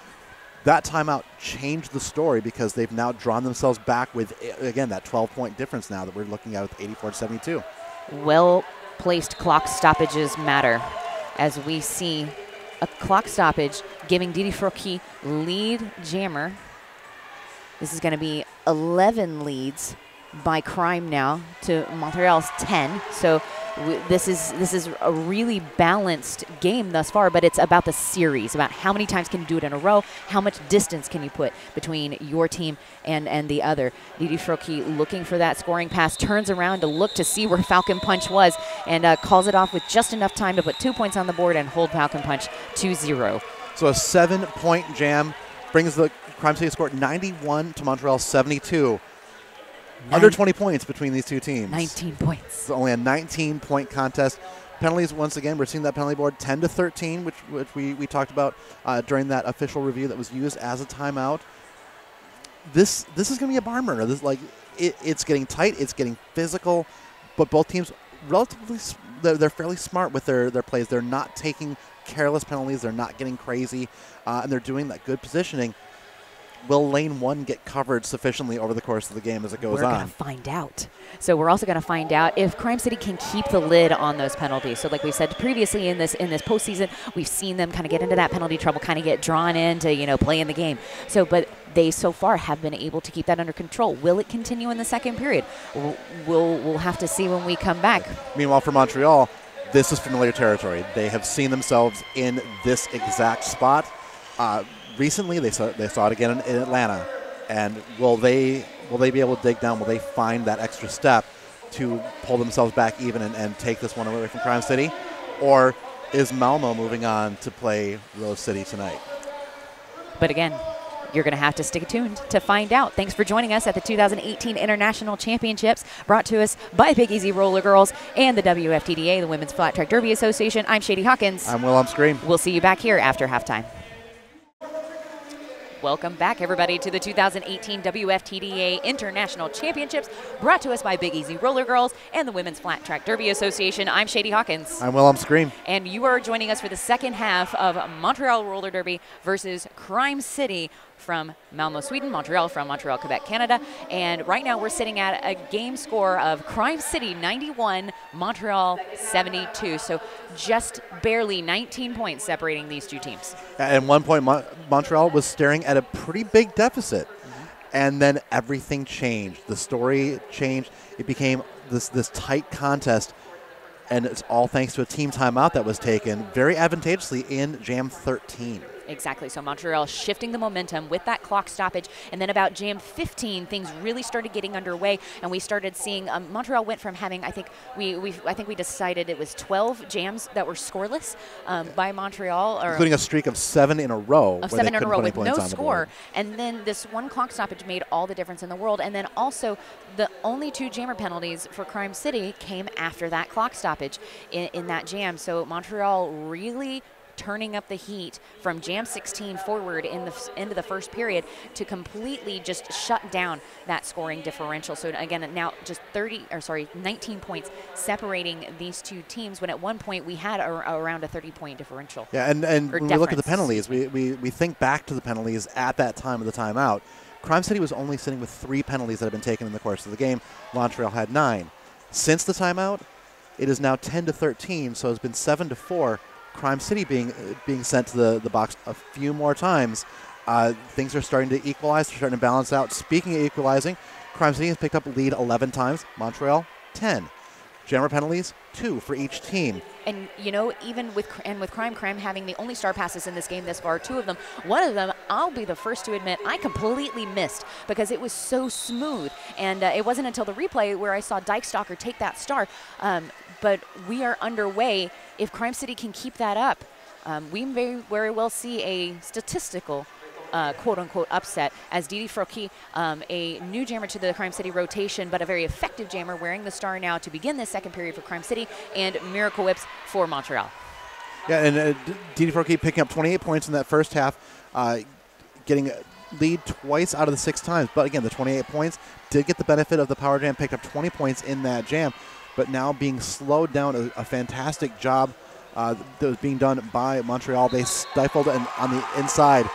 That timeout changed the story because they've now drawn themselves back with, again, that twelve-point difference now that we're looking at with eighty-four to seventy-two. Well-placed clock stoppages matter, as we see a clock stoppage giving Didi Froki lead jammer. This is going to be eleven leads by Crime now to Montreal's ten. So This is this is a really balanced game thus far, but it's about the series, about how many times can you do it in a row, how much distance can you put between your team and, and the other. Didi Shroki looking for that scoring pass, turns around to look to see where Falcon Punch was, and uh, calls it off with just enough time to put two points on the board and hold Falcon Punch two zero. So a seven-point jam brings the Crime City score ninety-one to Montreal seventy-two. Nine. Under twenty points between these two teams. nineteen points. It's only a nineteen-point contest. Penalties, once again, we're seeing that penalty board ten to thirteen, which, which we, we talked about uh, during that official review that was used as a timeout. This this is going to be a barn burner. This, like, it, it's getting tight. It's getting physical. But both teams, relatively, they're, they're fairly smart with their, their plays. They're not taking careless penalties. They're not getting crazy. Uh, and they're doing that good positioning. Will lane one get covered sufficiently over the course of the game as it goes we're on? We're going to find out. So we're also going to find out if Crime City can keep the lid on those penalties. So like we said previously in this in this postseason, we've seen them kind of get into that penalty trouble, kind of get drawn into, you know, playing the game. So, but they so far have been able to keep that under control. Will it continue in the second period? We'll we'll, we'll have to see when we come back. Meanwhile, for Montreal, this is familiar territory. They have seen themselves in this exact spot. Uh, Recently, they saw they saw it again in, in Atlanta, and will they will they be able to dig down? Will they find that extra step to pull themselves back even and, and take this one away from Crime City, or is Malmö moving on to play Rose City tonight? But again, you're going to have to stay tuned to find out. Thanks for joining us at the two thousand eighteen International Championships, brought to us by Big Easy Roller Girls and the W F T D A, the Women's Flat Track Derby Association. I'm Shady Hawkins. I'm Wilhelm Scream. We'll see you back here after halftime. Welcome back, everybody, to the two thousand eighteen W F T D A International Championships, brought to us by Big Easy Roller Girls and the Women's Flat Track Derby Association. I'm Shady Hawkins. I'm Wilhelm Scream. And you are joining us for the second half of Montreal Roller Derby versus Crime City from Malmö, Sweden, Montreal from Montreal, Quebec, Canada. And right now we're sitting at a game score of Crime City ninety-one, Montreal seventy-two. So just barely nineteen points separating these two teams. At one point, Mon Montreal was staring at a pretty big deficit. Mm-hmm. And then everything changed. The story changed. It became this, this tight contest. And it's all thanks to a team timeout that was taken very advantageously in Jam thirteen. Exactly. So Montreal shifting the momentum with that clock stoppage. And then about Jam fifteen, things really started getting underway, and we started seeing um, Montreal went from having, I think we we I think we decided it was twelve jams that were scoreless um, by Montreal, or including a streak of seven in a row, of seven in a row with no score. And then this one clock stoppage made all the difference in the world. And then also the only two jammer penalties for Crime City came after that clock stoppage in, in that jam. So Montreal really turning up the heat from Jam sixteen forward in the end of the first period to completely just shut down that scoring differential. So again, now just thirty, or sorry, nineteen points separating these two teams, when at one point we had a, around a thirty-point differential. Yeah, and, and when difference. we look at the penalties, we, we, we think back to the penalties at that time of the timeout. Crime City was only sitting with three penalties that have been taken in the course of the game. Montreal had nine. Since the timeout, it is now ten to thirteen, so it's been seven to four. Crime City being uh, being sent to the, the box a few more times. Uh, things are starting to equalize. They're starting to balance out. Speaking of equalizing, Crime City has picked up a lead eleven times. Montreal, ten. Jammer penalties, two for each team. And, you know, even with and with Crime Crime having the only star passes in this game this far, two of them. One of them, I'll be the first to admit, I completely missed because it was so smooth. And uh, it wasn't until the replay where I saw Dykestalker take that star. Um, but we are underway. If Crime City can keep that up, um, we may very well see a statistical Uh, quote-unquote upset, as Didi Shroki, um, a new jammer to the Crime City rotation, but a very effective jammer, wearing the star now to begin this second period for Crime City, and Miracle Whips for Montreal. Yeah, and uh, Didi Shroki picking up twenty-eight points in that first half, uh, getting a lead twice out of the six times. But again, the twenty-eight points did get the benefit of the power jam, picked up twenty points in that jam, but now being slowed down. A, a fantastic job uh, that was being done by Montreal. They stifled and on the inside.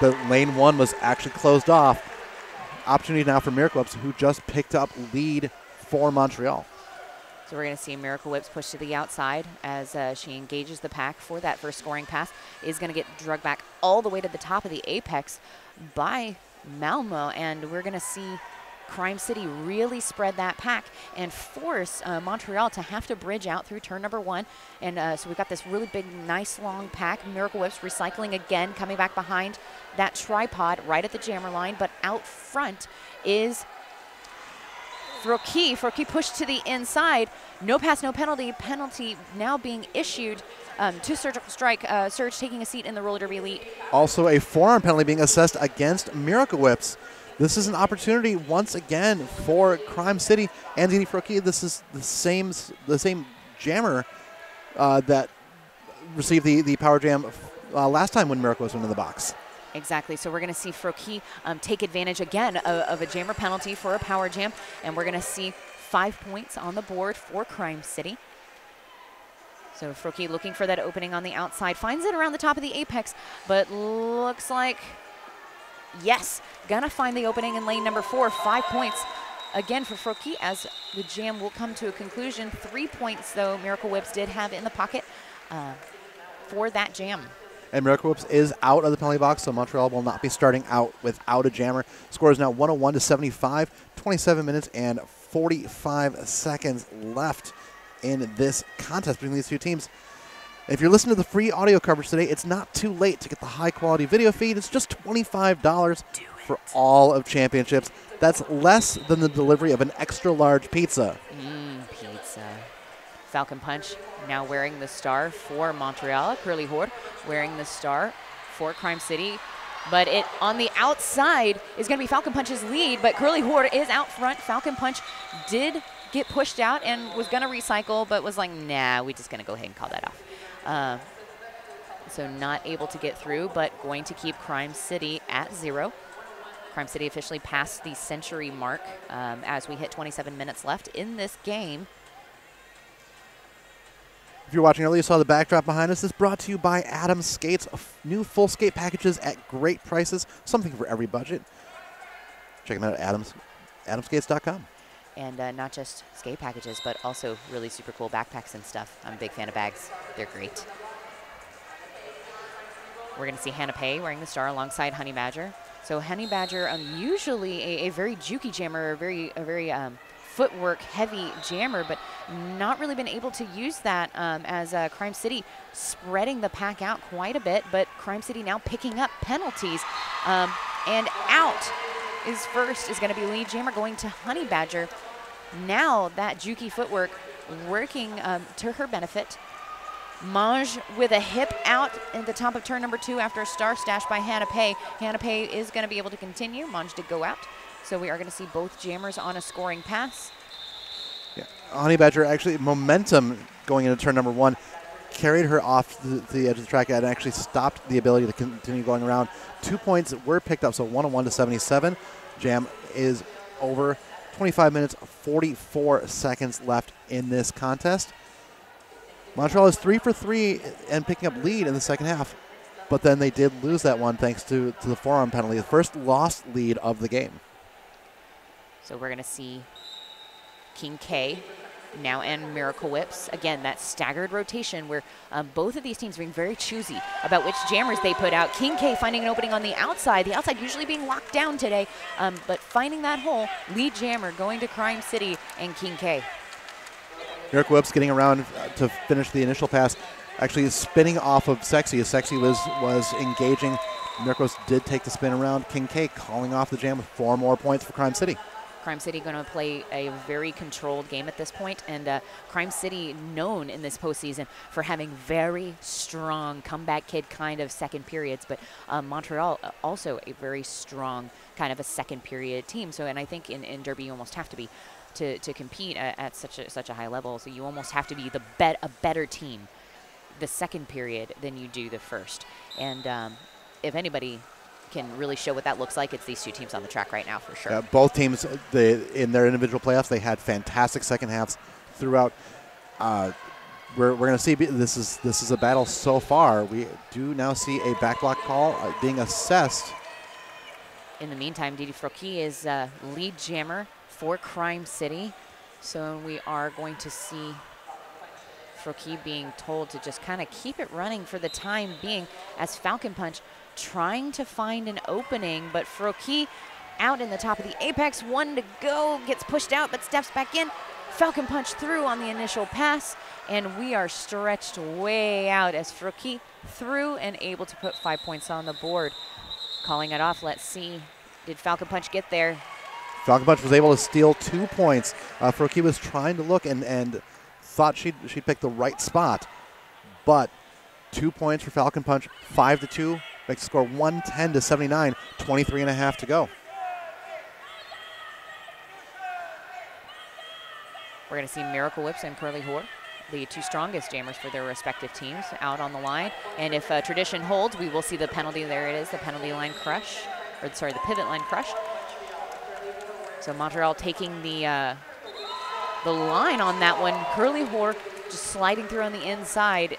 The lane one was actually closed off. Opportunity now for Miracle Whips, who just picked up lead for Montreal. So we're going to see Miracle Whips push to the outside as uh, she engages the pack for that first scoring pass. Is going to get drugged back all the way to the top of the apex by Malmö, and we're going to see Crime City really spread that pack and forced uh, Montreal to have to bridge out through turn number one. And uh, so we got this really big, nice long pack. Miracle Whips recycling again, coming back behind that tripod right at the jammer line. But out front is Froki. Froki pushed to the inside. No pass, no penalty. Penalty now being issued um, to Surgical Strike. Uh, Surge taking a seat in the Roller Derby Elite. Also a forearm penalty being assessed against Miracle Whips. This is an opportunity once again for Crime City. Anthony Froki, this is the same the same jammer uh, that received the, the power jam uh, last time when Miracle Whips went in the box. Exactly. So we're going to see Froki um, take advantage again of, of a jammer penalty for a power jam. And we're going to see five points on the board for Crime City. So Froki looking for that opening on the outside. Finds it around the top of the apex, but looks like, yes, going to find the opening in lane number four. Five points again for Froki as the jam will come to a conclusion. Three points, though, Miracle Whips did have in the pocket uh, for that jam. And Miracle Whips is out of the penalty box, so Montreal will not be starting out without a jammer. Score is now one oh one to seventy-five, twenty-seven minutes and forty-five seconds left in this contest between these two teams. If you're listening to the free audio coverage today, it's not too late to get the high-quality video feed. It's just twenty-five dollars for all of championships. That's less than the delivery of an extra-large pizza. Mmm, pizza. Falcon Punch now wearing the star for Montreal. Curly Horde wearing the star for Crime City. But it on the outside is going to be Falcon Punch's lead, but Curly Horde is out front. Falcon Punch did get pushed out and was going to recycle, but was like, nah, we're just going to go ahead and call that off. Uh, so not able to get through, but going to keep Crime City at zero. Crime City officially passed the century mark um, as we hit twenty-seven minutes left in this game. If you're watching earlier, you saw the backdrop behind us. This is brought to you by Adams Skates. New full skate packages at great prices. Something for every budget. Check them out at Adams, adams skates dot com. And uh, not just skate packages, but also really super cool backpacks and stuff. I'm a big fan of bags. They're great. We're going to see Hannah Pei wearing the star alongside Honey Badger. So Honey Badger, um, usually a, a very jukey jammer, a very, a very um, footwork heavy jammer, but not really been able to use that um, as uh, Crime City spreading the pack out quite a bit, but Crime City now picking up penalties. Um, and out is first is going to be lead jammer going to Honey Badger. Now that jukey footwork working um, to her benefit. Mange with a hip out at the top of turn number two after a star stash by Hannah Pei. Hannah Pei is going to be able to continue. Mange did go out. So we are going to see both jammers on a scoring pass. Yeah, Honey Badger actually momentum going into turn number one carried her off the, the edge of the track and actually stopped the ability to continue going around. Two points were picked up, so one oh one to seventy-seven. Jam is over. twenty-five minutes, forty-four seconds left in this contest. Montreal is three for three and picking up lead in the second half, but then they did lose that one thanks to, to the forearm penalty, the first lost lead of the game. So we're going to see King K now and Miracle Whips. Again, that staggered rotation where um, both of these teams are being very choosy about which jammers they put out. King K finding an opening on the outside. The outside usually being locked down today, um, but finding that hole. Lead jammer going to Crime City and King K. Miracle Whips getting around to finish the initial pass. Actually is spinning off of Sexy. As Sexy was, was engaging, Miracle Whips did take the spin around. King K calling off the jam with four more points for Crime City. Crime City going to play a very controlled game at this point, and uh, Crime City known in this postseason for having very strong comeback kid kind of second periods, but um, Montreal also a very strong kind of a second period team. So, and I think in, in Derby you almost have to be to, to compete at, at such a, such a high level. So you almost have to be the bet a better team the second period than you do the first. And um, if anybody can really show what that looks like, it's these two teams on the track right now for sure. Yeah, both teams, they, in their individual playoffs, they had fantastic second halves throughout. Uh, we're we're going to see, this is this is a battle so far. We do now see a backblock call uh, being assessed. In the meantime, Didi Froki is uh, lead jammer for Crime City. So we are going to see Froki being told to just kind of keep it running for the time being as Falcon Punch trying to find an opening, but Froki out in the top of the apex. One to go, gets pushed out, but steps back in. Falcon punch through on the initial pass, and we are stretched way out as Fruki through and able to put five points on the board. Calling it off, let's see. Did Falcon Punch get there? Falcon Punch was able to steal two points. Uh, Fruki was trying to look and, and thought she'd, she'd picked the right spot, but two points for Falcon Punch, five to two, makes the score one ten to seventy-nine, twenty-three and a half to go. We're going to see Miracle Whips and Curly Hoare, the two strongest jammers for their respective teams, out on the line. And if uh, tradition holds, we will see the penalty. There it is, the penalty line crush, or sorry, the pivot line crush. So Montreal taking the uh, the line on that one. Curly Hoare just sliding through on the inside,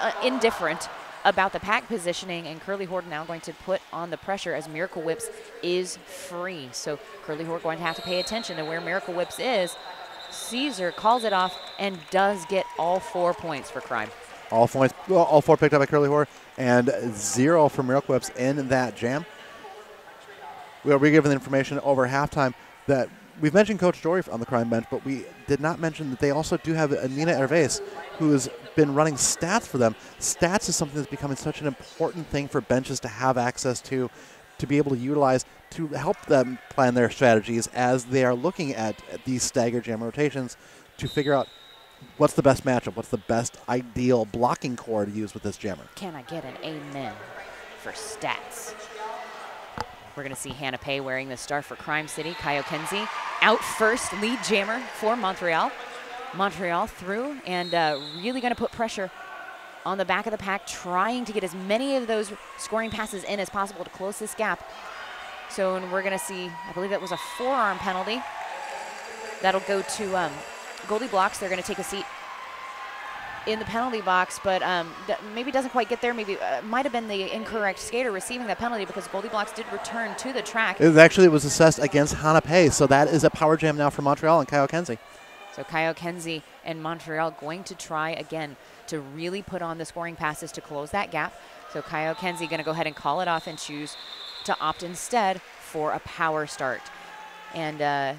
uh, indifferent about the pack positioning, and Curly Hoare now going to put on the pressure as Miracle Whips is free. So Curly Hoare going to have to pay attention to where Miracle Whips is. Caesar calls it off and does get all four points for Crime. All points, all four picked up by Curly Hoare, and zero for Miracle Whips in that jam. We'll be given the information over halftime that we've mentioned Coach Dory on the Crime bench, but we did not mention that they also do have Nina Hervais, who has been running stats for them. Stats is something that's becoming such an important thing for benches to have access to, to be able to utilize to help them plan their strategies as they are looking at these stagger jam rotations to figure out what's the best matchup, what's the best ideal blocking core to use with this jammer. Can I get an amen for stats? We're going to see Hannah Pei wearing the star for Crime City. Kayo Kenzie out first, lead jammer for Montreal. Montreal through and uh, really going to put pressure on the back of the pack, trying to get as many of those scoring passes in as possible to close this gap. So and we're going to see, I believe that was a forearm penalty. That'll go to um, Goldie Blocks. They're going to take a seat in the penalty box, but um, maybe doesn't quite get there. Maybe uh, might have been the incorrect skater receiving that penalty because Goldie Blocks did return to the track. It was actually it was assessed against Hannah Pei, so that is a power jam now for Montreal and Kayo Kenzie. So Kayo Kenzie and Montreal going to try again to really put on the scoring passes to close that gap. So Kayo Kenzie going to go ahead and call it off and choose to opt instead for a power start. And uh,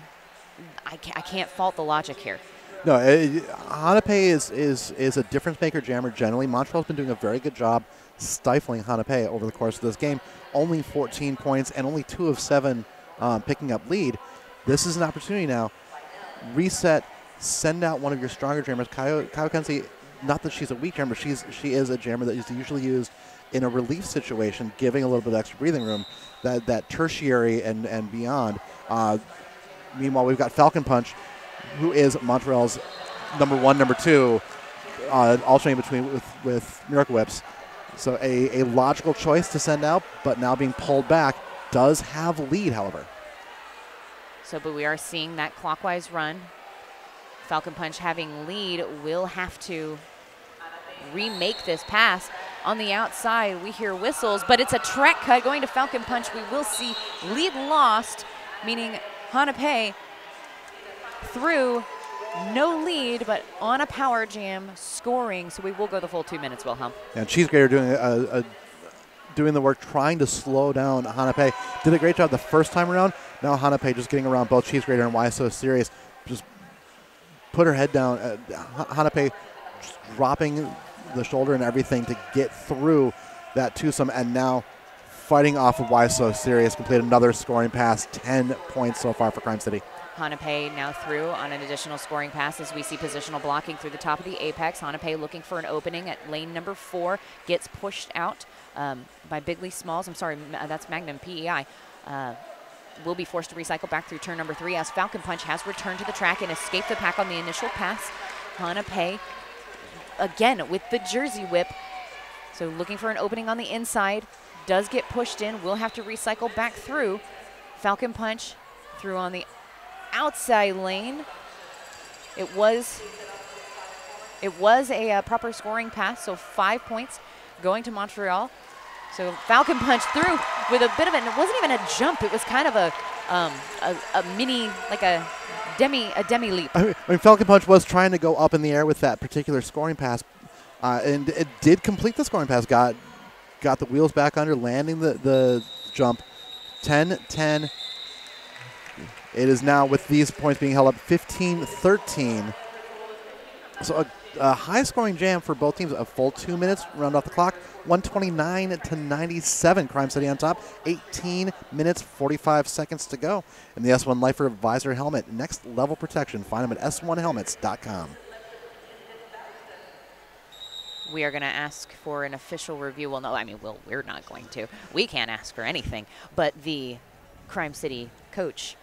I, ca I can't fault the logic here. No, uh, Hannah Pei is, is, is a difference maker jammer generally. Montreal's been doing a very good job stifling Hannah Pei over the course of this game. Only fourteen points and only two of seven um, picking up lead. This is an opportunity now. Reset, send out one of your stronger jammers. Kayo, Kayo Kenzie, not that she's a weak jammer, she's she is a jammer that is usually used in a relief situation, giving a little bit of extra breathing room, that, that tertiary and, and beyond. Uh, meanwhile, we've got Falcon Punch, who is Montreal's number one, number two, uh, alternating between with, with Miracle Whips. So a, a logical choice to send out, but now being pulled back, does have lead, however. So, but we are seeing that clockwise run. Falcon Punch having lead will have to remake this pass. On the outside, we hear whistles, but it's a track cut going to Falcon Punch. We will see lead lost, meaning Hannah Pei through, no lead, but on a power jam scoring. So we will go the full two minutes, Wilhelm. And she's great at doing, uh, uh, doing the work, trying to slow down Hannah Pei. Did a great job the first time around. Now Hannah Pei just getting around both Chiefs Grader and Why So Serious. Just put her head down. Uh, Hannah Pei just dropping the shoulder and everything to get through that twosome, and now fighting off of Why So Serious. Complete another scoring pass. ten points so far for Crime City. Hannah Pei now through on an additional scoring pass as we see positional blocking through the top of the apex. Hannah Pei looking for an opening at lane number four. Gets pushed out um, by Bigley Smalls. I'm sorry, that's Magnum P E I. Uh, will be forced to recycle back through turn number three as Falcon Punch has returned to the track and escaped the pack on the initial pass. Hannah Pei, again, with the jersey whip. So looking for an opening on the inside. Does get pushed in. Will have to recycle back through. Falcon Punch through on the outside lane. It was, it was a uh, proper scoring pass, so five points going to Montreal. So Falcon Punch through with a bit of it, and it wasn't even a jump. It was kind of a um, a, a mini, like a demi, a demi leap. I mean, I mean, Falcon Punch was trying to go up in the air with that particular scoring pass, uh, and it did complete the scoring pass. Got got the wheels back under, landing the the jump. ten ten It is now, with these points being held up, fifteen thirteen. So a, a high-scoring jam for both teams, a full two minutes, round off the clock, one twenty-nine to ninety-seven. Crime City on top, eighteen minutes, forty-five seconds to go. And the S one Lifer Visor Helmet, next level protection. Find them at S one helmets dot com. We are going to ask for an official review. Well, no, I mean, well, we're not going to. We can't ask for anything. But the Crime City coach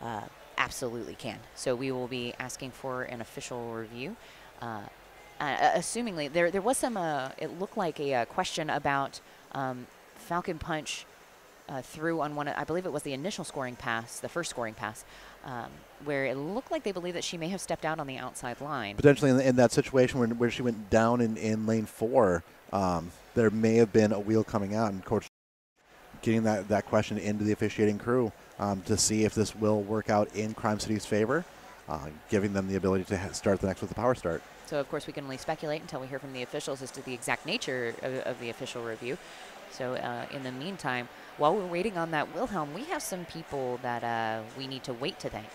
uh, absolutely can. So we will be asking for an official review. Uh, uh, assumingly, there there was some, uh, it looked like a uh, question about um, Falcon Punch uh, threw on one, of, I believe it was the initial scoring pass, the first scoring pass, Um, where it looked like they believed that she may have stepped out on the outside line. Potentially in, the, in that situation where, where she went down in, in lane four, um, there may have been a wheel coming out, and Coach getting that, that question into the officiating crew um, to see if this will work out in Crime City's favor, uh, giving them the ability to ha start the next with a power start. So, of course, we can only speculate until we hear from the officials as to the exact nature of, of the official review. So uh, in the meantime, while we're waiting on that, Wilhelm, we have some people that uh, we need to wait to thank.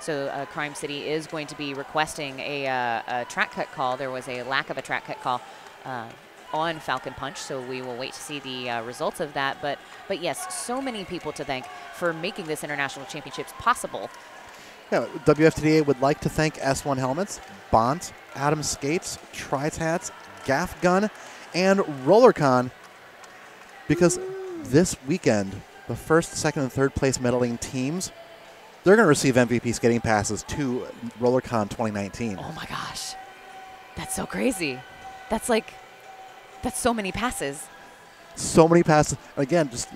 So uh, Crime City is going to be requesting a, uh, a track cut call. There was a lack of a track cut call uh, on Falcon Punch, so we will wait to see the uh, results of that. But, but yes, so many people to thank for making this international championships possible. Yeah, W F T D A would like to thank S one Helmets, Bont, Adams Skates, Tri-Tats, Gaff Gun, and RollerCon, because this weekend, the first, second, and third place medaling teams, they're going to receive M V P skating passes to RollerCon twenty nineteen. Oh my gosh. That's so crazy. That's like, that's so many passes. So many passes. Again, just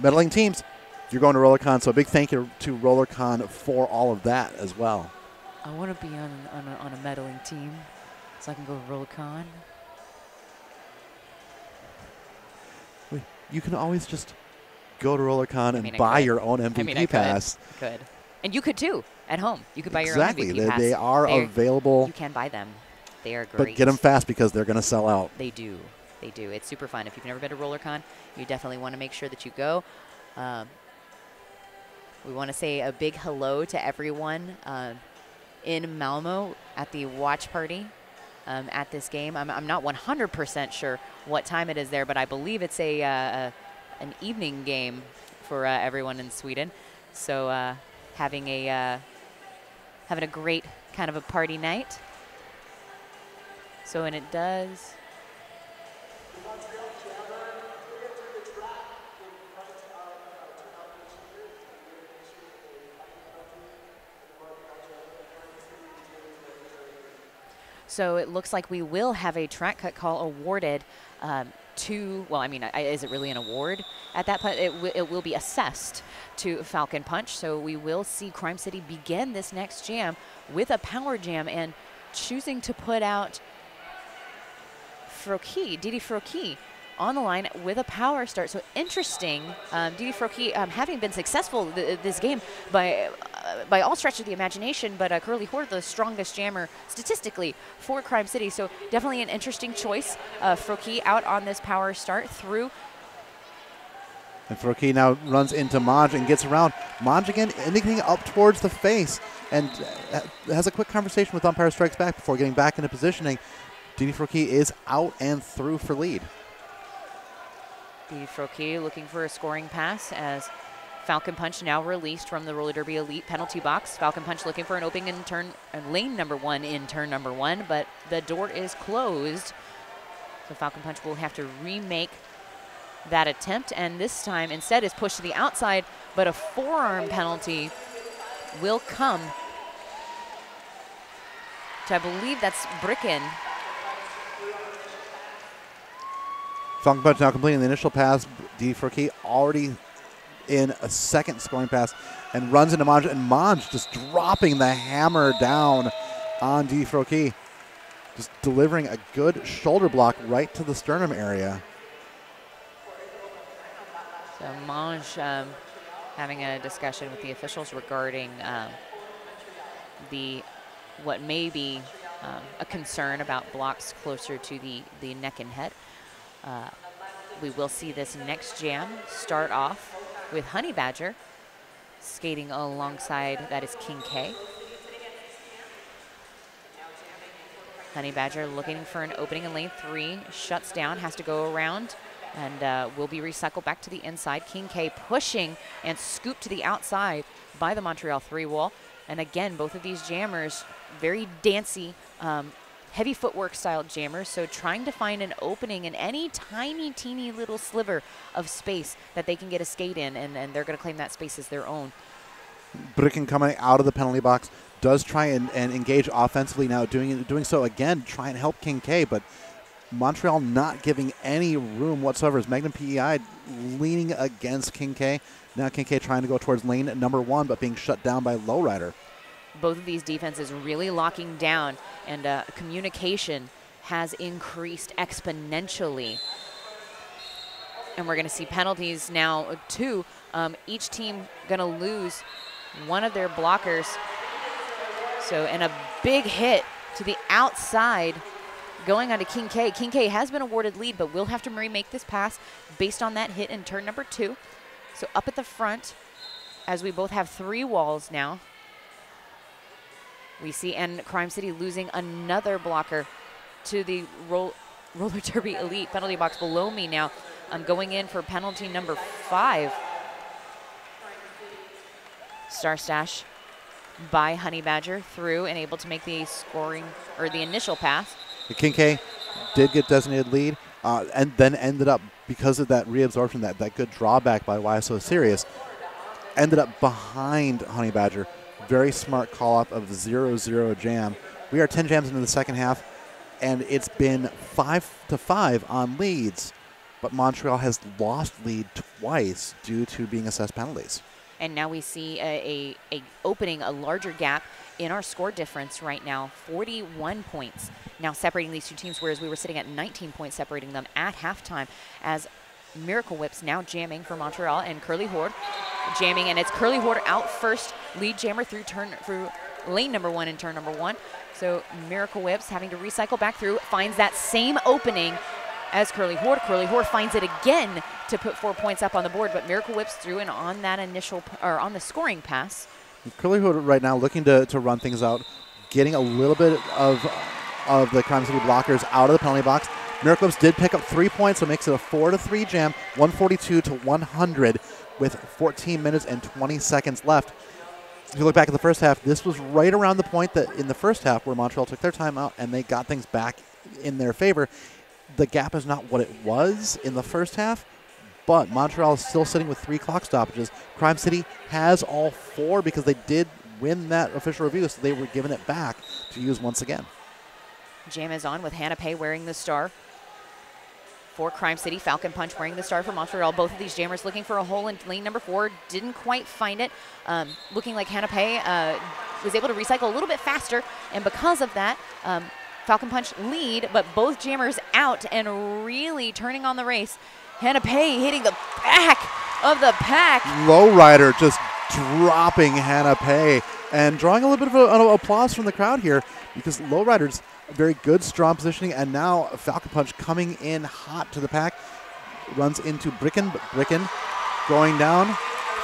medaling teams. You're going to RollerCon, so a big thank you to RollerCon for all of that as well. I want to be on, on, a, on a medaling team so I can go to RollerCon. You can always just go to RollerCon I mean, and buy your own M V P I mean, I pass. Could. I could. And you could too at home. You could buy exactly. your own M V P they, pass. Exactly. They are They're, available. You can buy them. They are great. But get them fast because they're going to sell out. They do. They do. It's super fun. If you've never been to RollerCon, you definitely want to make sure that you go. Um, We want to say a big hello to everyone uh, in Malmö at the watch party um, at this game. I'm, I'm not one hundred percent sure what time it is there, but I believe it's a, uh, a an evening game for uh, everyone in Sweden. So uh, having a uh, having a great kind of a party night. So and it does. So it looks like we will have a track cut call awarded um, to, well, I mean, I, is it really an award at that point? It, w it will be assessed to Falcon Punch. So we will see Crime City begin this next jam with a power jam and choosing to put out Froki, Didi Froki on the line with a power start. So interesting, um, Didi Froki um, having been successful th this game by, uh, by all stretch of the imagination, but uh, Curly Horde, the strongest jammer statistically for Crime City. So definitely an interesting choice. Uh, Froki out on this power start through. And Froki now runs into Maj and gets around. Maj again, anything up towards the face, and uh, has a quick conversation with umpire strikes back before getting back into positioning. Didi Froki is out and through for lead. The Froki looking for a scoring pass as Falcon Punch now released from the Roller Derby Elite penalty box. Falcon Punch looking for an opening in turn, in lane number one in turn number one, but the door is closed. So Falcon Punch will have to remake that attempt, and this time instead is pushed to the outside, but a forearm penalty will come. So I believe that's Bricken. Falcon Punch now completing the initial pass. Didi Froki already in a second scoring pass and runs into Maj, and Maj just dropping the hammer down on Didi Froki. Just delivering a good shoulder block right to the sternum area. So Maj um, having a discussion with the officials regarding um, the what may be um, a concern about blocks closer to the, the neck and head. Uh, we will see this next jam start off with Honey Badger skating alongside, that is King K. Honey Badger looking for an opening in lane three, shuts down, has to go around, and uh, will be recycled back to the inside. King K pushing and scooped to the outside by the Montreal three wall. And again, both of these jammers, very dancey, um, heavy footwork style jammers, so trying to find an opening in any tiny, teeny little sliver of space that they can get a skate in, and, and they're gonna claim that space as their own. Bricken coming out of the penalty box, does try and, and engage offensively now, doing doing so again, try and help King K, but Montreal not giving any room whatsoever as Magnum P E I leaning against King K. Now King K trying to go towards lane number one, but being shut down by Lowrider. Both of these defenses really locking down, and uh, communication has increased exponentially. And we're gonna see penalties now, two. Um, each team gonna lose one of their blockers. So, and a big hit to the outside going on to King K. King K has been awarded lead, but will have to remake this pass based on that hit in turn number two. So up at the front, as we both have three walls now, we see, and Crime City losing another blocker to the Roll Roller Derby Elite penalty box below me now. I'm um, going in for penalty number five. Star Stash by Honey Badger through and able to make the scoring, or the initial pass. King K did get designated lead, uh, and then ended up, because of that reabsorption, that, that good drawback by Y S O Sirius, ended up behind Honey Badger. Very smart call-up of zero zero jam. We are ten jams into the second half, and it's been five to five on leads, but Montreal has lost lead twice due to being assessed penalties. And now we see a, a, a opening, a larger gap in our score difference right now, forty-one points now separating these two teams, whereas we were sitting at nineteen points separating them at halftime, as Miracle Whips now jamming for Montreal, and Curly Horde jamming, and it's Curly Horde out first, lead jammer through turn through lane number one and turn number one. So Miracle Whips having to recycle back through, finds that same opening as Curly Horde. Curly Horde finds it again to put four points up on the board, but Miracle Whips through and on that initial, or on the scoring pass. Curly Horde right now looking to, to run things out, getting a little bit of, of the Crime City blockers out of the penalty box. Miracle Whips did pick up three points, so makes it a four to three jam, one forty-two to one hundred with fourteen minutes and twenty seconds left. If you look back at the first half, this was right around the point that in the first half where Montreal took their time out and they got things back in their favor. The gap is not what it was in the first half, but Montreal is still sitting with three clock stoppages. Crime City has all four because they did win that official review, so they were given it back to use once again. Jam is on with Hannah Pay wearing the star for Crime City. Falcon Punch wearing the star for Montreal. Both of these jammers looking for a hole in lane number four. Didn't quite find it. Um, looking like Hannah Pay uh, was able to recycle a little bit faster, and because of that, um, Falcon Punch lead, but both jammers out and really turning on the race. Hannah Pay hitting the back of the pack. Lowrider just dropping Hannah Pay and drawing a little bit of a, an applause from the crowd here, because Lowrider's very good strong positioning, and now Falcon Punch coming in hot to the pack. Runs into Bricken, but Bricken going down.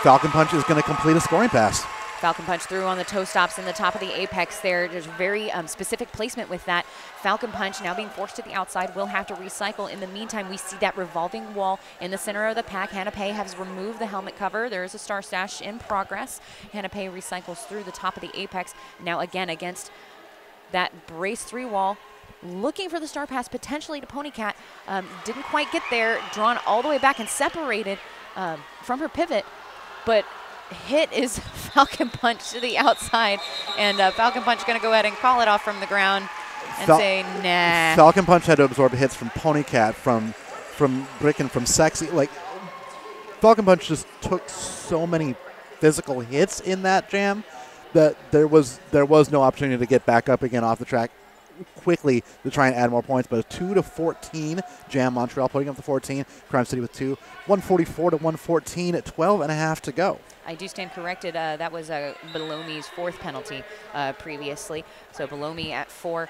Falcon Punch is going to complete a scoring pass. Falcon Punch through on the toe stops in the top of the apex there. There's very um, specific placement with that. Falcon Punch now being forced to the outside, will have to recycle. In the meantime, we see that revolving wall in the center of the pack. Hannah Pay has removed the helmet cover. There is a Star Stash in progress. Hannah Pay recycles through the top of the apex. Now again against that brace three wall, looking for the star pass potentially to Ponycat. Um, didn't quite get there, drawn all the way back and separated um, from her pivot, but hit is Falcon Punch to the outside, and uh, Falcon Punch gonna go ahead and call it off from the ground and Fal say nah. Falcon Punch had to absorb hits from Ponycat, from from Brick, and from Sexy. Like, Falcon Punch just took so many physical hits in that jam that there was there was no opportunity to get back up again off the track. quickly to try and add more points, but two to fourteen. Jam Montreal putting up the fourteen. Crime City with two. one forty-four to one fourteen at twelve and a half to go. I do stand corrected. Uh, that was uh, Balomy's fourth penalty uh, previously. So Bellomi at four,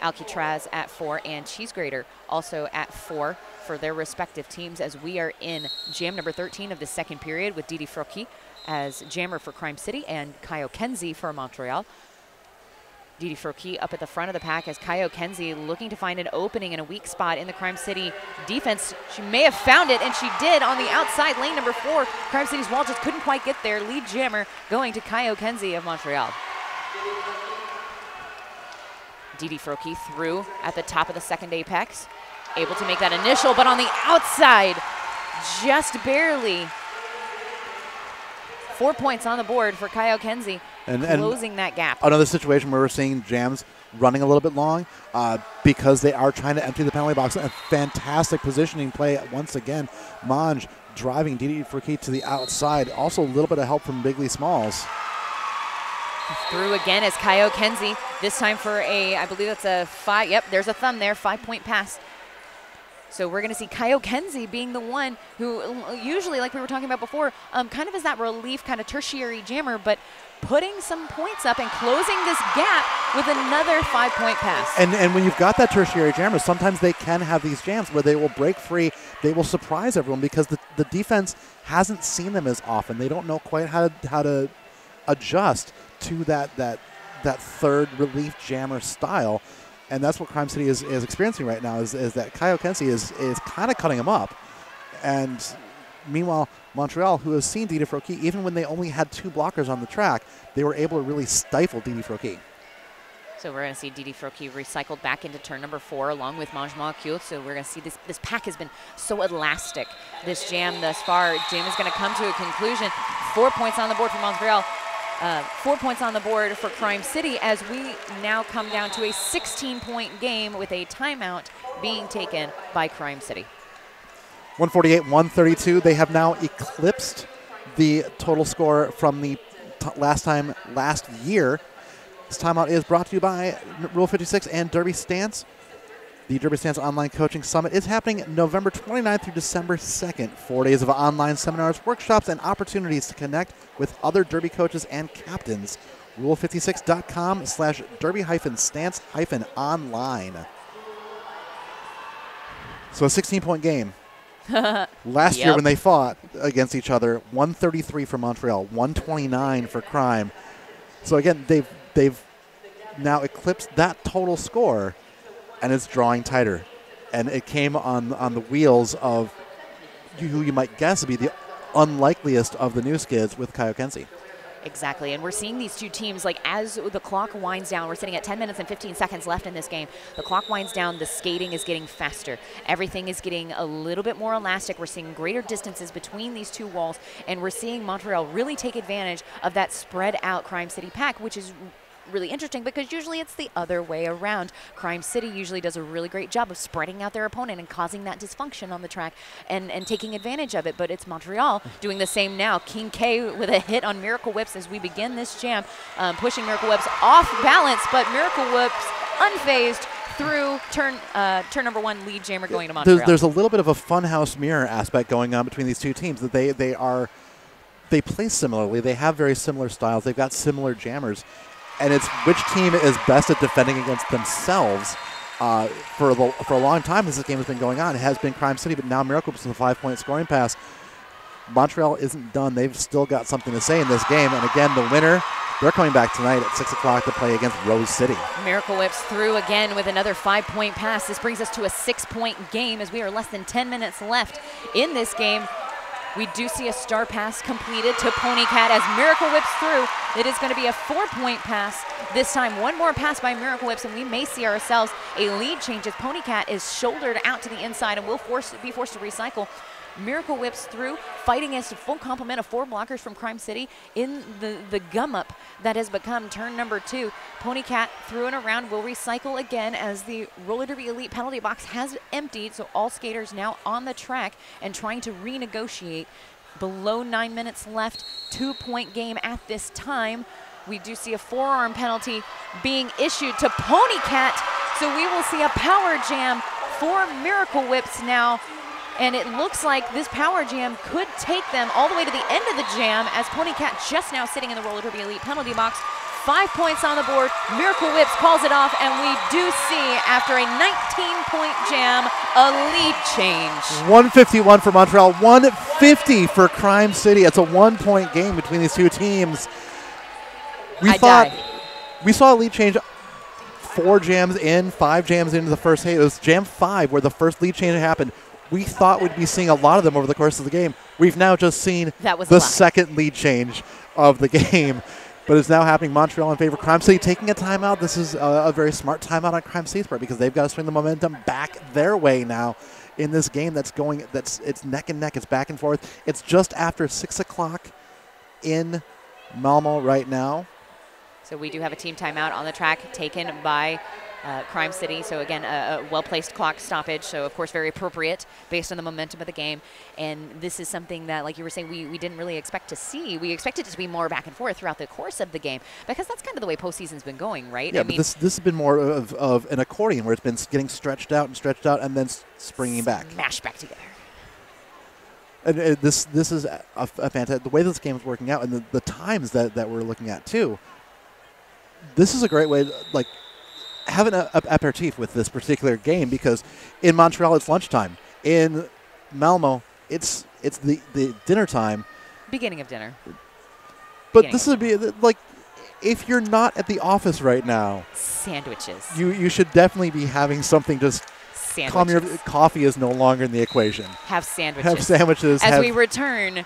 Alcatraz at four, and Cheesegrater also at four for their respective teams, as we are in jam number thirteen of the second period with Didi Froki as jammer for Crime City and Kaio Kenzie for Montreal. Didi Froki up at the front of the pack as Kaio Kenzie looking to find an opening in a weak spot in the Crime City defense. She may have found it, and she did on the outside, lane number four. Crime City's wall just couldn't quite get there. Lead jammer going to Kaio Kenzie of Montreal. Didi Froki through at the top of the second apex. Able to make that initial, but on the outside, just barely. Four points on the board for Kaio Kenzie, and, closing and that gap. Another situation where we're seeing jams running a little bit long uh, because they are trying to empty the penalty box. A fantastic positioning play once again. Monge driving Didi Froki to the outside. Also a little bit of help from Bigley Smalls. Through again as Kaio Kenzie, this time for a, I believe that's a five, yep, there's a thumb there, five-point pass. So we're going to see Kaio Kenzie being the one who usually, like we were talking about before, um, kind of is that relief, kind of tertiary jammer, but putting some points up and closing this gap with another five-point pass. And, and when you've got that tertiary jammer, sometimes they can have these jams where they will break free, they will surprise everyone because the, the defense hasn't seen them as often. They don't know quite how to, how to adjust to that, that, that third relief jammer style. And that's what Crime City is, is experiencing right now, is, is that Kaio Kenzie is, is kind of cutting them up. And meanwhile, Montreal, who has seen Didi Froki, even when they only had two blockers on the track, they were able to really stifle Didi Froki. So we're going to see Didi Froki recycled back into turn number four along with Manjma Akut. So we're going to see this, this pack has been so elastic, this jam thus far. Jam is going to come to a conclusion. Four points on the board for Montreal. Uh, four points on the board for Crime City as we now come down to a sixteen-point game with a timeout being taken by Crime City. one forty-eight to one thirty-two. They have now eclipsed the total score from the t last time last year. This timeout is brought to you by Rule fifty-six and Derby Stance. The Derby Stance Online Coaching Summit is happening November twenty-ninth through December second. Four days of online seminars, workshops, and opportunities to connect with other Derby coaches and captains. Rule fifty-six dot com slash Derby hyphen Stance hyphen online. So a sixteen-point game. Last yep. year when they fought against each other, one thirty-three for Montreal, one twenty-nine for Crime. So again, they've, they've now eclipsed that total score. And it's drawing tighter. And it came on, on the wheels of who you might guess would be the unlikeliest of the New Skids with Kaio Kenzie. Exactly, and we're seeing these two teams, like as the clock winds down, we're sitting at ten minutes and fifteen seconds left in this game. The clock winds down, the skating is getting faster. Everything is getting a little bit more elastic. We're seeing greater distances between these two walls, and we're seeing Montreal really take advantage of that spread out Crime City pack, which is really interesting because usually it's the other way around. Crime City usually does a really great job of spreading out their opponent and causing that dysfunction on the track and, and taking advantage of it, but it's Montreal doing the same now. King K with a hit on Miracle Whips as we begin this jam, um, pushing Miracle Whips off balance, but Miracle Whips unfazed through turn uh, turn number one, lead jammer going to Montreal. There's, there's a little bit of a funhouse mirror aspect going on between these two teams that they, they are, they play similarly. They have very similar styles. They've got similar jammers. And it's which team is best at defending against themselves. Uh, for, the, for a long time, as this game has been going on, it has been Crime City, but now Miracle Whips with a five-point scoring pass. Montreal isn't done. They've still got something to say in this game. And again, the winner, they're coming back tonight at six o'clock to play against Rose City. Miracle Whips through again with another five-point pass. This brings us to a six-point game as we are less than ten minutes left in this game. We do see a star pass completed to Ponycat as Miracle Whips through. It is going to be a four-point pass this time. One more pass by Miracle Whips, and we may see ourselves a lead change as Ponycat is shouldered out to the inside and will force, be forced to recycle. Miracle Whips through, fighting against a full complement of four blockers from Crime City in the, the gum-up that has become turn number two. Ponycat through and around will recycle again as the Roller Derby Elite penalty box has emptied, so all skaters now on the track and trying to renegotiate. Below nine minutes left, two-point game at this time. We do see a forearm penalty being issued to Ponycat. So we will see a power jam for Miracle Whips now. And it looks like this power jam could take them all the way to the end of the jam, as Ponycat just now sitting in the Roller Derby Elite penalty box. Five points on the board. Miracle Whips calls it off, and we do see, after a nineteen point jam, a lead change. one fifty-one for Montreal, one fifty for Crime City. It's a one-point game between these two teams. We I thought die. we saw a lead change four jams in, five jams into the first. Hey, it was jam five where the first lead change happened. We thought we'd be seeing a lot of them over the course of the game. We've now just seen that was the second lead change of the game. But it's now happening. Montreal in favor of Crime City, taking a timeout. This is a, a very smart timeout on Crime City's part, because they've got to swing the momentum back their way now in this game that's going, that's it's neck and neck, it's back and forth. It's just after six o'clock in Malmö right now. So we do have a team timeout on the track taken by Uh, Crime City, so again, a, a well-placed clock stoppage, so of course very appropriate based on the momentum of the game. And this is something that, like you were saying, we, we didn't really expect to see. We expected it to be more back and forth throughout the course of the game, because that's kind of the way postseason's been going, right? Yeah, I but mean, this, this has been more of, of an accordion, where it's been getting stretched out and stretched out and then springing back. Smashed back together. And uh, this this is a, a fantastic, the way this game is working out, and the, the times that, that we're looking at too. This is a great way, like, have an uh, aperitif with this particular game, because in Montreal it's lunchtime. In Malmö, it's it's the, the dinner time. Beginning of dinner. But Beginning this would be, like, if you're not at the office right now. Sandwiches. You you should definitely be having something just... Sandwiches. Calm your, coffee is no longer in the equation. Have sandwiches. Have sandwiches. As have we return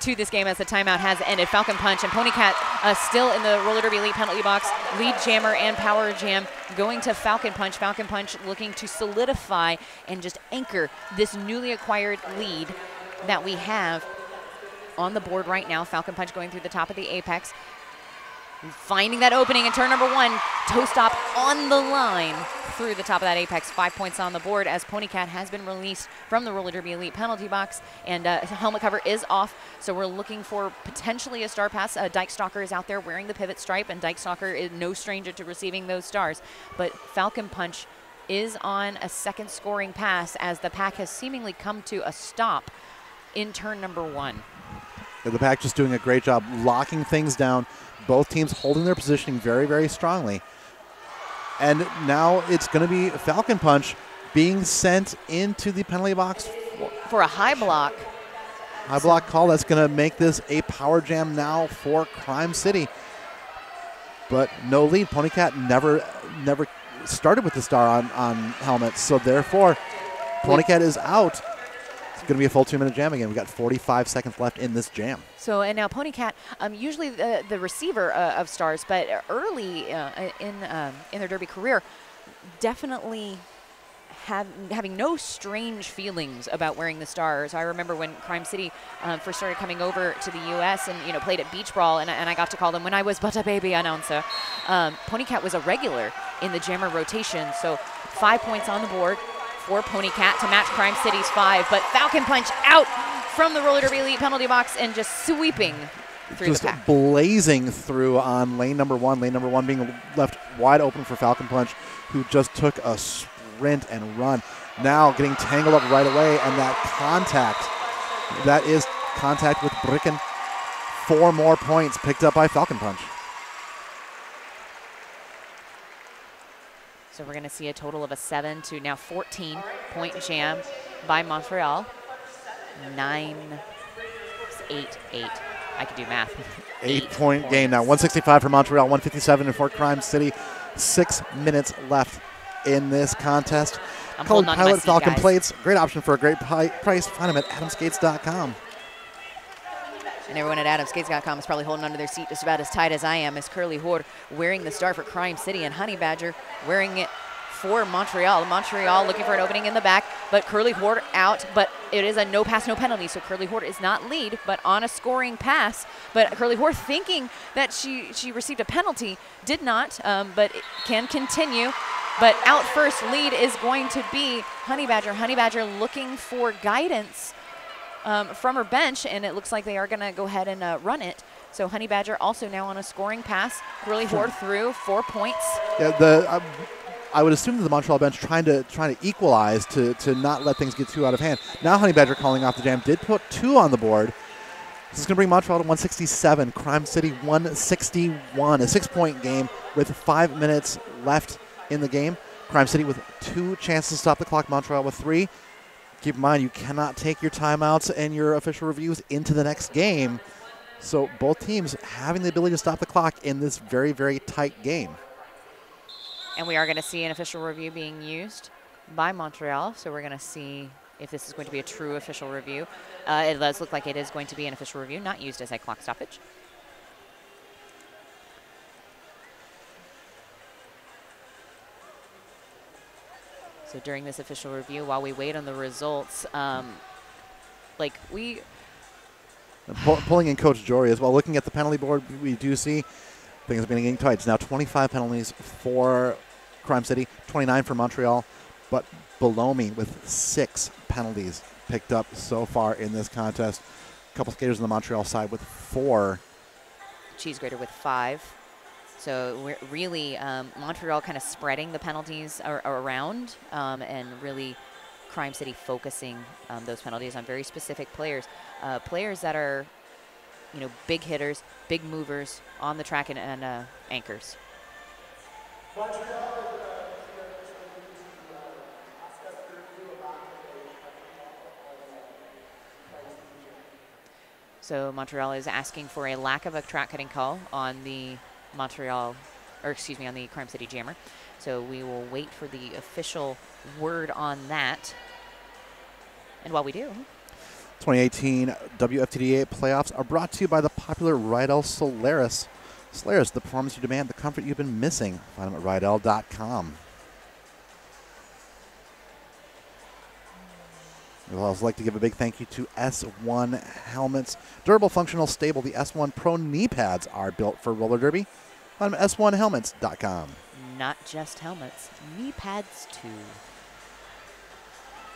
to this game, as the timeout has ended. Falcon Punch and Ponycat uh, still in the Roller Derby Elite penalty box. Lead jammer and power jam going to Falcon Punch. Falcon Punch looking to solidify and just anchor this newly acquired lead that we have on the board right now. Falcon Punch going through the top of the apex, finding that opening in turn number one. Toe stop on the line through the top of that apex. Five points on the board, as Ponycat has been released from the Roller Derby Elite penalty box, and uh, helmet cover is off. So we're looking for potentially a star pass. Uh, Dyke Stalker is out there wearing the pivot stripe, and Dyke Stalker is no stranger to receiving those stars. But Falcon Punch is on a second scoring pass, as the pack has seemingly come to a stop in turn number one. Yeah, the pack just doing a great job locking things down. Both teams holding their positioning very, very strongly. And now it's going to be Falcon Punch being sent into the penalty box for a high block. High block call that's going to make this a power jam now for Crime City. But no lead. Ponycat never never started with the star on, on helmets, so therefore Ponycat is out. It's going to be a full two-minute jam again. We've got forty-five seconds left in this jam. So, and now Ponycat, um, usually the, the receiver uh, of stars, but early uh, in um, in their derby career, definitely have, having no strange feelings about wearing the stars. I remember when Crime City um, first started coming over to the U S and, you know, played at Beach Brawl, and, and I got to call them when I was but a baby announcer. Um, Ponycat was a regular in the jammer rotation, so five points on the board for Ponycat to match Crime City's five, but Falcon Punch out from the Roller Derby Elite penalty box and just sweeping through just the pack. Just blazing through on lane number one, lane number one being left wide open for Falcon Punch, who just took a sprint and run. Now getting tangled up right away, and that contact, that is contact with Bricken. Four more points picked up by Falcon Punch. So we're going to see a total of a seven to now fourteen point jam by Montreal. Nine, eight, eight. I can do math. Eight, eight point points. Game now. one sixty-five for Montreal, one fifty-seven for Crime City. Six minutes left in this contest. I'm Colored Pilot Falcon seat, plates. Great option for a great price. Find them at adams skates dot com. And everyone at adams skates dot com is probably holding onto their seat just about as tight as I am, as Curly Hoard wearing the star for Crime City and Honey Badger wearing it for Montreal. Montreal looking for an opening in the back, but Curly Hoard out, but it is a no pass, no penalty. So Curly Hoard is not lead, but on a scoring pass. But Curly Hoard, thinking that she, she received a penalty, did not, um, but it can continue. But out first lead is going to be Honey Badger. Honey Badger looking for guidance Um, from her bench, and it looks like they are going to go ahead and uh, run it. So Honey Badger also now on a scoring pass. Really Hoard through four points. Yeah, the uh, I would assume that the Montreal bench trying to trying to equalize to, to not let things get too out of hand. Now Honey Badger calling off the jam. Did put two on the board. This is going to bring Montreal to one sixty-seven. Crime City one sixty-one. A six-point game with five minutes left in the game. Crime City with two chances to stop the clock. Montreal with three. Keep in mind, you cannot take your timeouts and your official reviews into the next game. So both teams having the ability to stop the clock in this very, very tight game. And we are going to see an official review being used by Montreal. So we're going to see if this is going to be a true official review. Uh, it does look like it is going to be an official review, not used as a clock stoppage. So during this official review, while we wait on the results, um, like we... Pull, pulling in Coach Jory as well. Looking at the penalty board, we do see things are getting tight. It's now twenty-five penalties for Crime City, twenty-nine for Montreal, but below me with six penalties picked up so far in this contest. A couple skaters on the Montreal side with four. Cheese Grater with five. So we're really, um, Montreal kind of spreading the penalties ar around um, and really Crime City focusing um, those penalties on very specific players, uh, players that are, you know, big hitters, big movers on the track and, and uh, anchors. So Montreal is asking for a lack of a track cutting call on the Montreal, or excuse me, on the Crime City jammer. So we will wait for the official word on that. And while we do, twenty eighteen W F T D A playoffs are brought to you by the popular Riedell Solaris. Solaris, the performance you demand, the comfort you've been missing. Find them at Riedell dot com. We'd also like to give a big thank you to S one Helmets. Durable, functional, stable, the S one Pro knee pads are built for roller derby. Find them at S one helmets dot com. Not just helmets, knee pads too.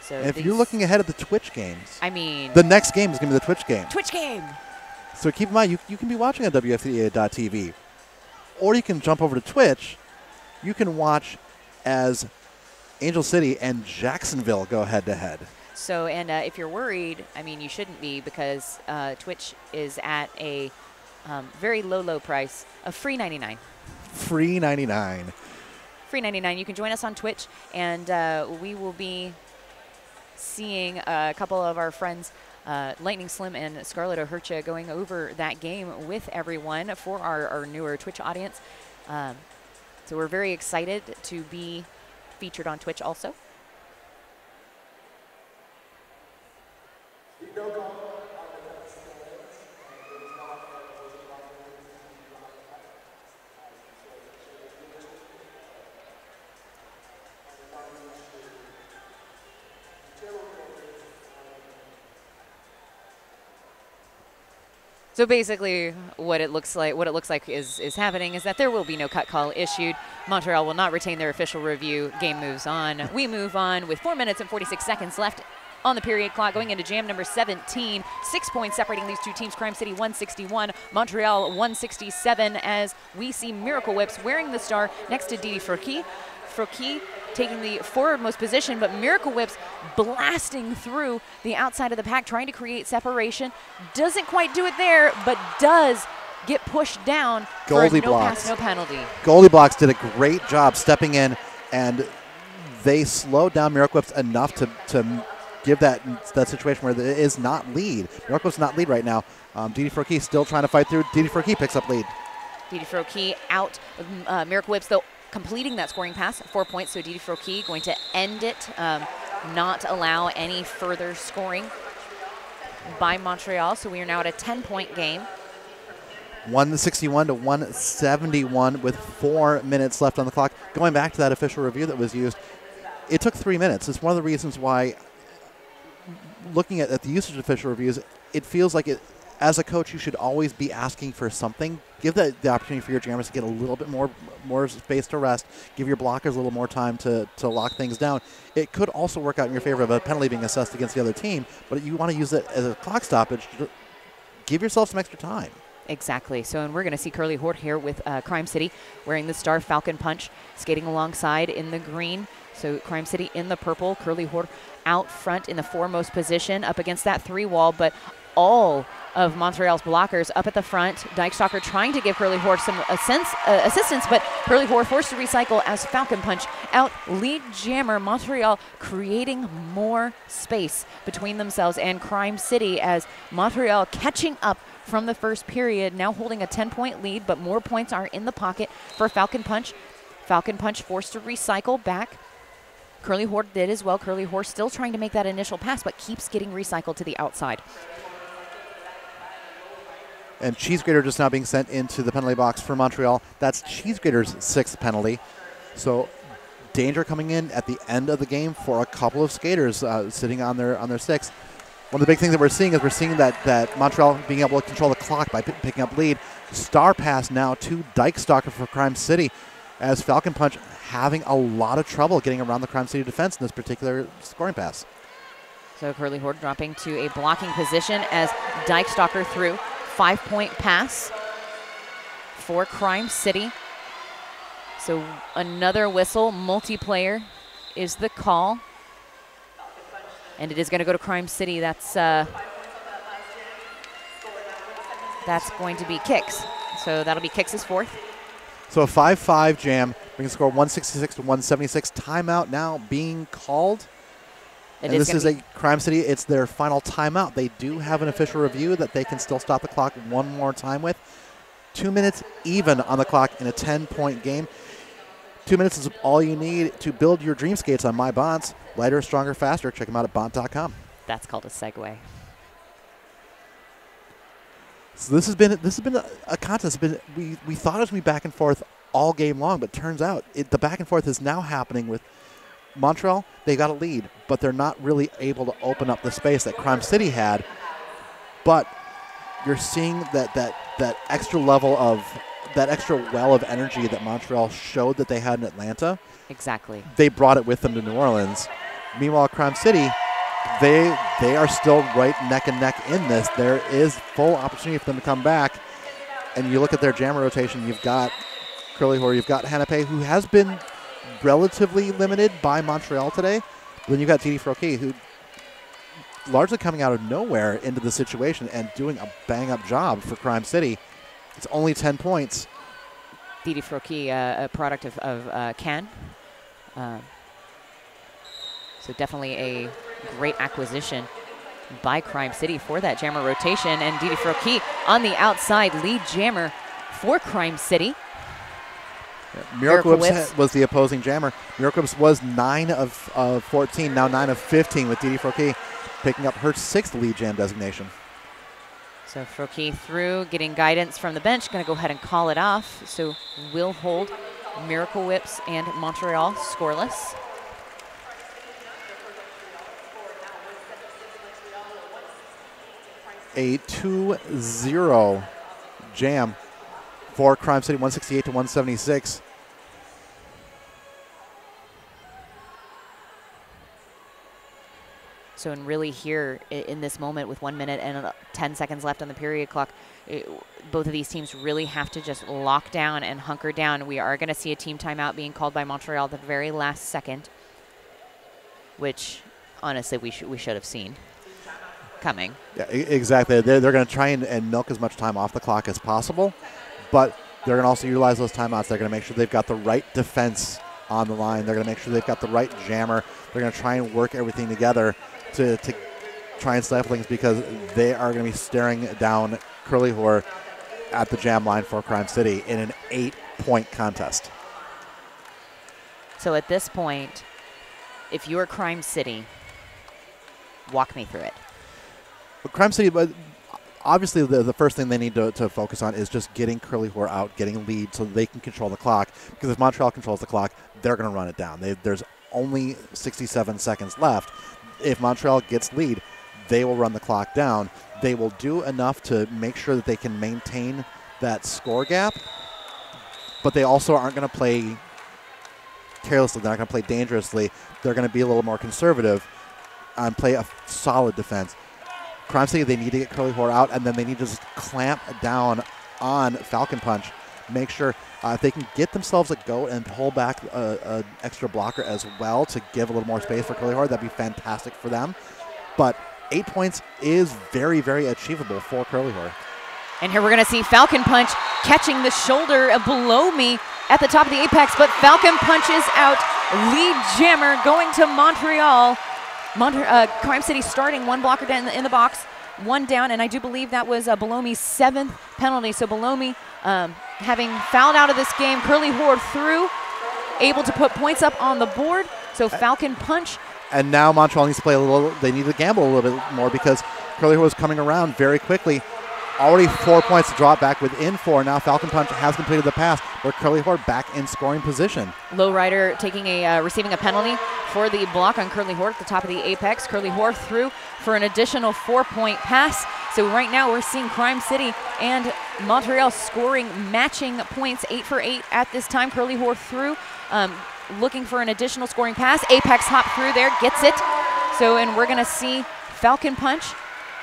So if you're looking ahead at the Twitch games, I mean, the next game is going to be the Twitch game. Twitch game. So keep in mind, you, you can be watching on W F T D A dot T V, or you can jump over to Twitch. You can watch as Angel City and Jacksonville go head to head. So, and uh, if you're worried, I mean, you shouldn't be, because uh, Twitch is at a um, very low, low price of free ninety-nine. Free ninety-nine. Free ninety-nine. You can join us on Twitch, and uh, we will be seeing a couple of our friends, uh, Lightning Slim and Scarlett O'Hercha, going over that game with everyone for our, our newer Twitch audience. Um, so we're very excited to be featured on Twitch also. So basically, what it looks like, what it looks like is is happening is that there will be no cut call issued. Montreal will not retain their official review. Game moves on. We move on with four minutes and forty-six seconds left on the period clock, going into jam number seventeen. Six points separating these two teams. Crime City one sixty-one, Montreal one sixty-seven. As we see Miracle Whips wearing the star next to Didi Froki. Froki taking the forwardmost position, but Miracle Whips blasting through the outside of the pack, trying to create separation. Doesn't quite do it there, but does get pushed down Goldie for a no blocks. pass, no penalty. Goldie Blocks did a great job stepping in, and they slowed down Miracle Whips enough to, to give that, that situation where it is not lead. Miracle Whips not lead right now. Um, Didi Froki still trying to fight through. Didi Froki picks up lead. Didi Froki out. Uh, Miracle Whips, though, completing that scoring pass, four points. So Didi Froki going to end it, um, not allow any further scoring by Montreal. So we are now at a ten-point game. one sixty-one to one seventy-one with four minutes left on the clock. Going back to that official review that was used, it took three minutes. It's one of the reasons why, looking at, at the usage of official reviews, it feels like it, as a coach, you should always be asking for something. Give the, the opportunity for your jammers to get a little bit more more space to rest. Give your blockers a little more time to, to lock things down. It could also work out in your favor of a penalty being assessed against the other team, but you want to use it as a clock stoppage. Give yourself some extra time. Exactly. So, and we're going to see Curly Hort here with uh, Crime City wearing the Star Falcon Punch, skating alongside in the green. So Crime City in the purple, Curly Hort out front in the foremost position up against that three wall, but all of Montreal's blockers up at the front. Dykstalker trying to give Curly Hort some assents, uh, assistance, but Curly Hort forced to recycle as Falcon Punch out lead jammer. Montreal creating more space between themselves and Crime City as Montreal catching up from the first period, now holding a ten point lead, but more points are in the pocket for Falcon Punch. Falcon Punch forced to recycle back. Curly Hort did as well. Curly Hort still trying to make that initial pass, but keeps getting recycled to the outside. And Cheese Grater just now being sent into the penalty box for Montreal. That's Cheese Grater's sixth penalty. So danger coming in at the end of the game for a couple of skaters uh, sitting on their on their sticks. One of the big things that we're seeing is we're seeing that, that Montreal being able to control the clock by p picking up lead. Star pass now to Dykstalker for Crime City as Falcon Punch having a lot of trouble getting around the Crime City defense in this particular scoring pass. So Curly Hort dropping to a blocking position as Dykstalker threw. Five-point pass for Crime City. So another whistle, multiplayer is the call. And it is going to go to Crime City. That's uh, that's going to be kicks. So that'll be kicks' fourth. So a five five jam, bringing score one sixty-six to one seventy-six. Timeout now being called. And this is a Crime City. It's their final timeout. They do have an official review that they can still stop the clock one more time with. Two minutes even on the clock in a ten point game. Two minutes is all you need to build your dream skates on My Bonts. Lighter, stronger, faster. Check them out at Bont dot com. That's called a segue. So this has been this has been a, a contest. Been, we we thought it was going to be back and forth all game long, but turns out it, the back and forth is now happening with. Montreal, they got a lead, but they're not really able to open up the space that Crime City had. But you're seeing that that that extra level of that extra well of energy that Montreal showed that they had in Atlanta. Exactly. They brought it with them to New Orleans. Meanwhile, Crime City, they they are still right neck and neck in this. There is full opportunity for them to come back. And you look at their jammer rotation. You've got Curly Hort. You've got Hanape, who has been relatively limited by Montreal today. Then you've got Didi Froki, who largely coming out of nowhere into the situation and doing a bang-up job for Crime City. It's only ten points. Didi Froki, uh, a product of, of uh, Cannes. Uh, so definitely a great acquisition by Crime City for that jammer rotation. And Didi Froki on the outside, lead jammer for Crime City. Miracle Whips was the opposing jammer. Miracle Whips was nine of fourteen, now nine of fifteen with Didi Froki picking up her sixth lead jam designation. So Froki through, getting guidance from the bench, going to go ahead and call it off. So will hold Miracle Whips and Montreal scoreless. A two zero jam for Crime City, one sixty-eight to one seventy-six. So, and really here in this moment with one minute and ten seconds left on the period clock, it, both of these teams really have to just lock down and hunker down. We are going to see a team timeout being called by Montreal at the very last second, which honestly we, sh we should have seen coming. Yeah, exactly. They're, they're going to try and, and milk as much time off the clock as possible, but they're going to also utilize those timeouts. They're going to make sure they've got the right defense on the line. They're going to make sure they've got the right jammer. They're going to try and work everything together to, to try and stifle things, because they are going to be staring down Curly Hort at the jam line for Crime City in an eight point contest. So at this point, if you are Crime City, walk me through it. But Crime City, but obviously the, the first thing they need to, to focus on is just getting Curly Hort out, getting lead so they can control the clock, because if Montreal controls the clock, they're going to run it down. They, there's only sixty-seven seconds left. If Montreal gets lead, they will run the clock down. They will do enough to make sure that they can maintain that score gap, but they also aren't going to play carelessly. They're not going to play dangerously. They're going to be a little more conservative and play a solid defense. Crime City, they need to get Curly Hort out, and then they need to just clamp down on Falcon Punch. Make sure uh, if they can get themselves a goat and pull back an extra blocker as well to give a little more space for Curly Hard, that'd be fantastic for them. But eight points is very, very achievable for Curly Hard. And here we're going to see Falcon Punch catching the shoulder below me at the top of the apex, but Falcon Punch is out. Lead jammer going to Montreal. Montre uh, Crime City starting one blocker down in the, in the box, one down, and I do believe that was uh, Belomi's seventh penalty. So Belomi, um, having fouled out of this game, Curly Horde through, able to put points up on the board. So Falcon Punch. And now Montreal needs to play a little, they need to gamble a little bit more because Curly Horde was coming around very quickly. Already four points to drop back within four. Now Falcon Punch has completed the pass, where Curly Horde back in scoring position. Lowrider taking a uh, receiving a penalty for the block on Curly Horde at the top of the apex. Curly Horde through for an additional four-point pass. So right now we're seeing Crime City and Montreal scoring matching points, eight for eight at this time. Curly Horde through, um, looking for an additional scoring pass. Apex hop through there, gets it. So and we're gonna see Falcon Punch.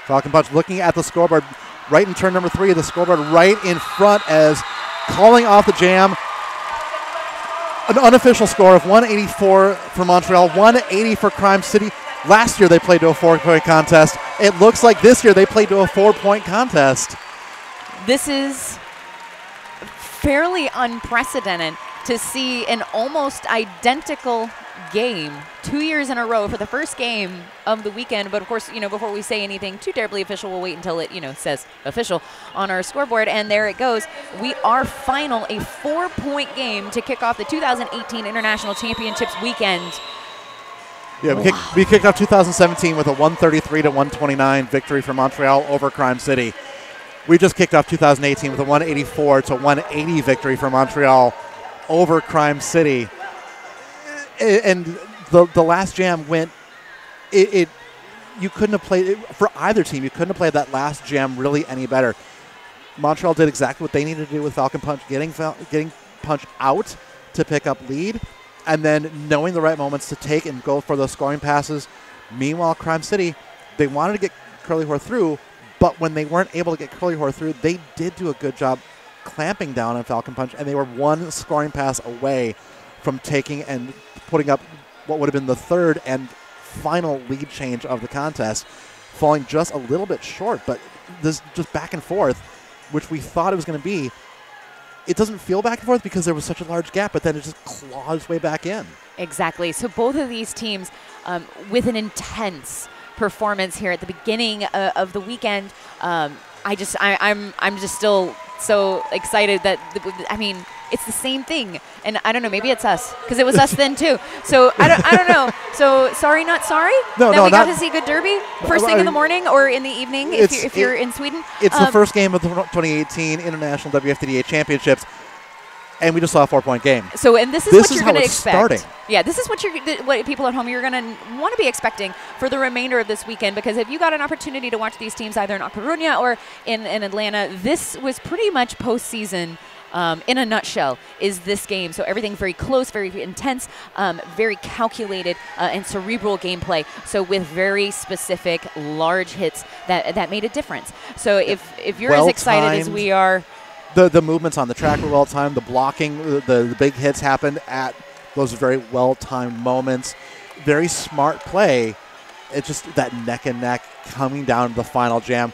Falcon Punch looking at the scoreboard. Right in turn number three of the scoreboard, right in front as calling off the jam. An unofficial score of one eighty-four for Montreal, one eighty for Crime City. Last year they played to a four-point contest. It looks like this year they played to a four-point contest. This is fairly unprecedented to see an almost identical game two years in a row for the first game of the weekend. But of course, you know, before we say anything too terribly official, we'll wait until it, you know, says official on our scoreboard. And there it goes. We are final, a four-point game to kick off the two thousand eighteen International Championships weekend. Yeah, we, wow. kick, we kicked off two thousand seventeen with a one thirty-three to one twenty-nine victory for Montreal over Crime City. We just kicked off two thousand eighteen with a one eighty-four to one eighty victory for Montreal over Crime City. And the the last jam went, it, it you couldn't have played, it, for either team, you couldn't have played that last jam really any better. Montreal did exactly what they needed to do with Falcon Punch, getting, getting Punch out to pick up lead, and then knowing the right moments to take and go for those scoring passes. Meanwhile, Crime City, they wanted to get Curly Horde through, but when they weren't able to get Curly Horde through, they did do a good job clamping down on Falcon Punch, and they were one scoring pass away from taking and putting up what would have been the third and final lead change of the contest, falling just a little bit short. But this just back and forth, which we thought it was going to be, it doesn't feel back and forth because there was such a large gap, but then it just claws its way back in. Exactly. So both of these teams um, with an intense performance here at the beginning uh, of the weekend. Um, I just, I, I'm, I'm just still so excited that, the, I mean, it's the same thing. And I don't know, maybe it's us, because it was us then too. So I don't, I don't know. So sorry, not sorry? No, that no, we got to see good derby first thing in the morning or in the evening if, you're, if it, you're in Sweden. It's um, the first game of the twenty eighteen International W F T D A Championships. And we just saw a four-point game. So, and this is this what you're going to expect. Starting. Yeah, this is what you're, what people at home, you're going to want to be expecting for the remainder of this weekend, because if you got an opportunity to watch these teams either in Åkronia or in, in Atlanta, this was pretty much postseason um, in a nutshell is this game. So everything very close, very intense, um, very calculated uh, and cerebral gameplay. So with very specific large hits that that made a difference. So if, if you're well as excited timed. as we are, The, the movements on the track were well-timed. The blocking, the, the big hits happened at those very well-timed moments. Very smart play. It's just that neck and neck coming down to the final jam.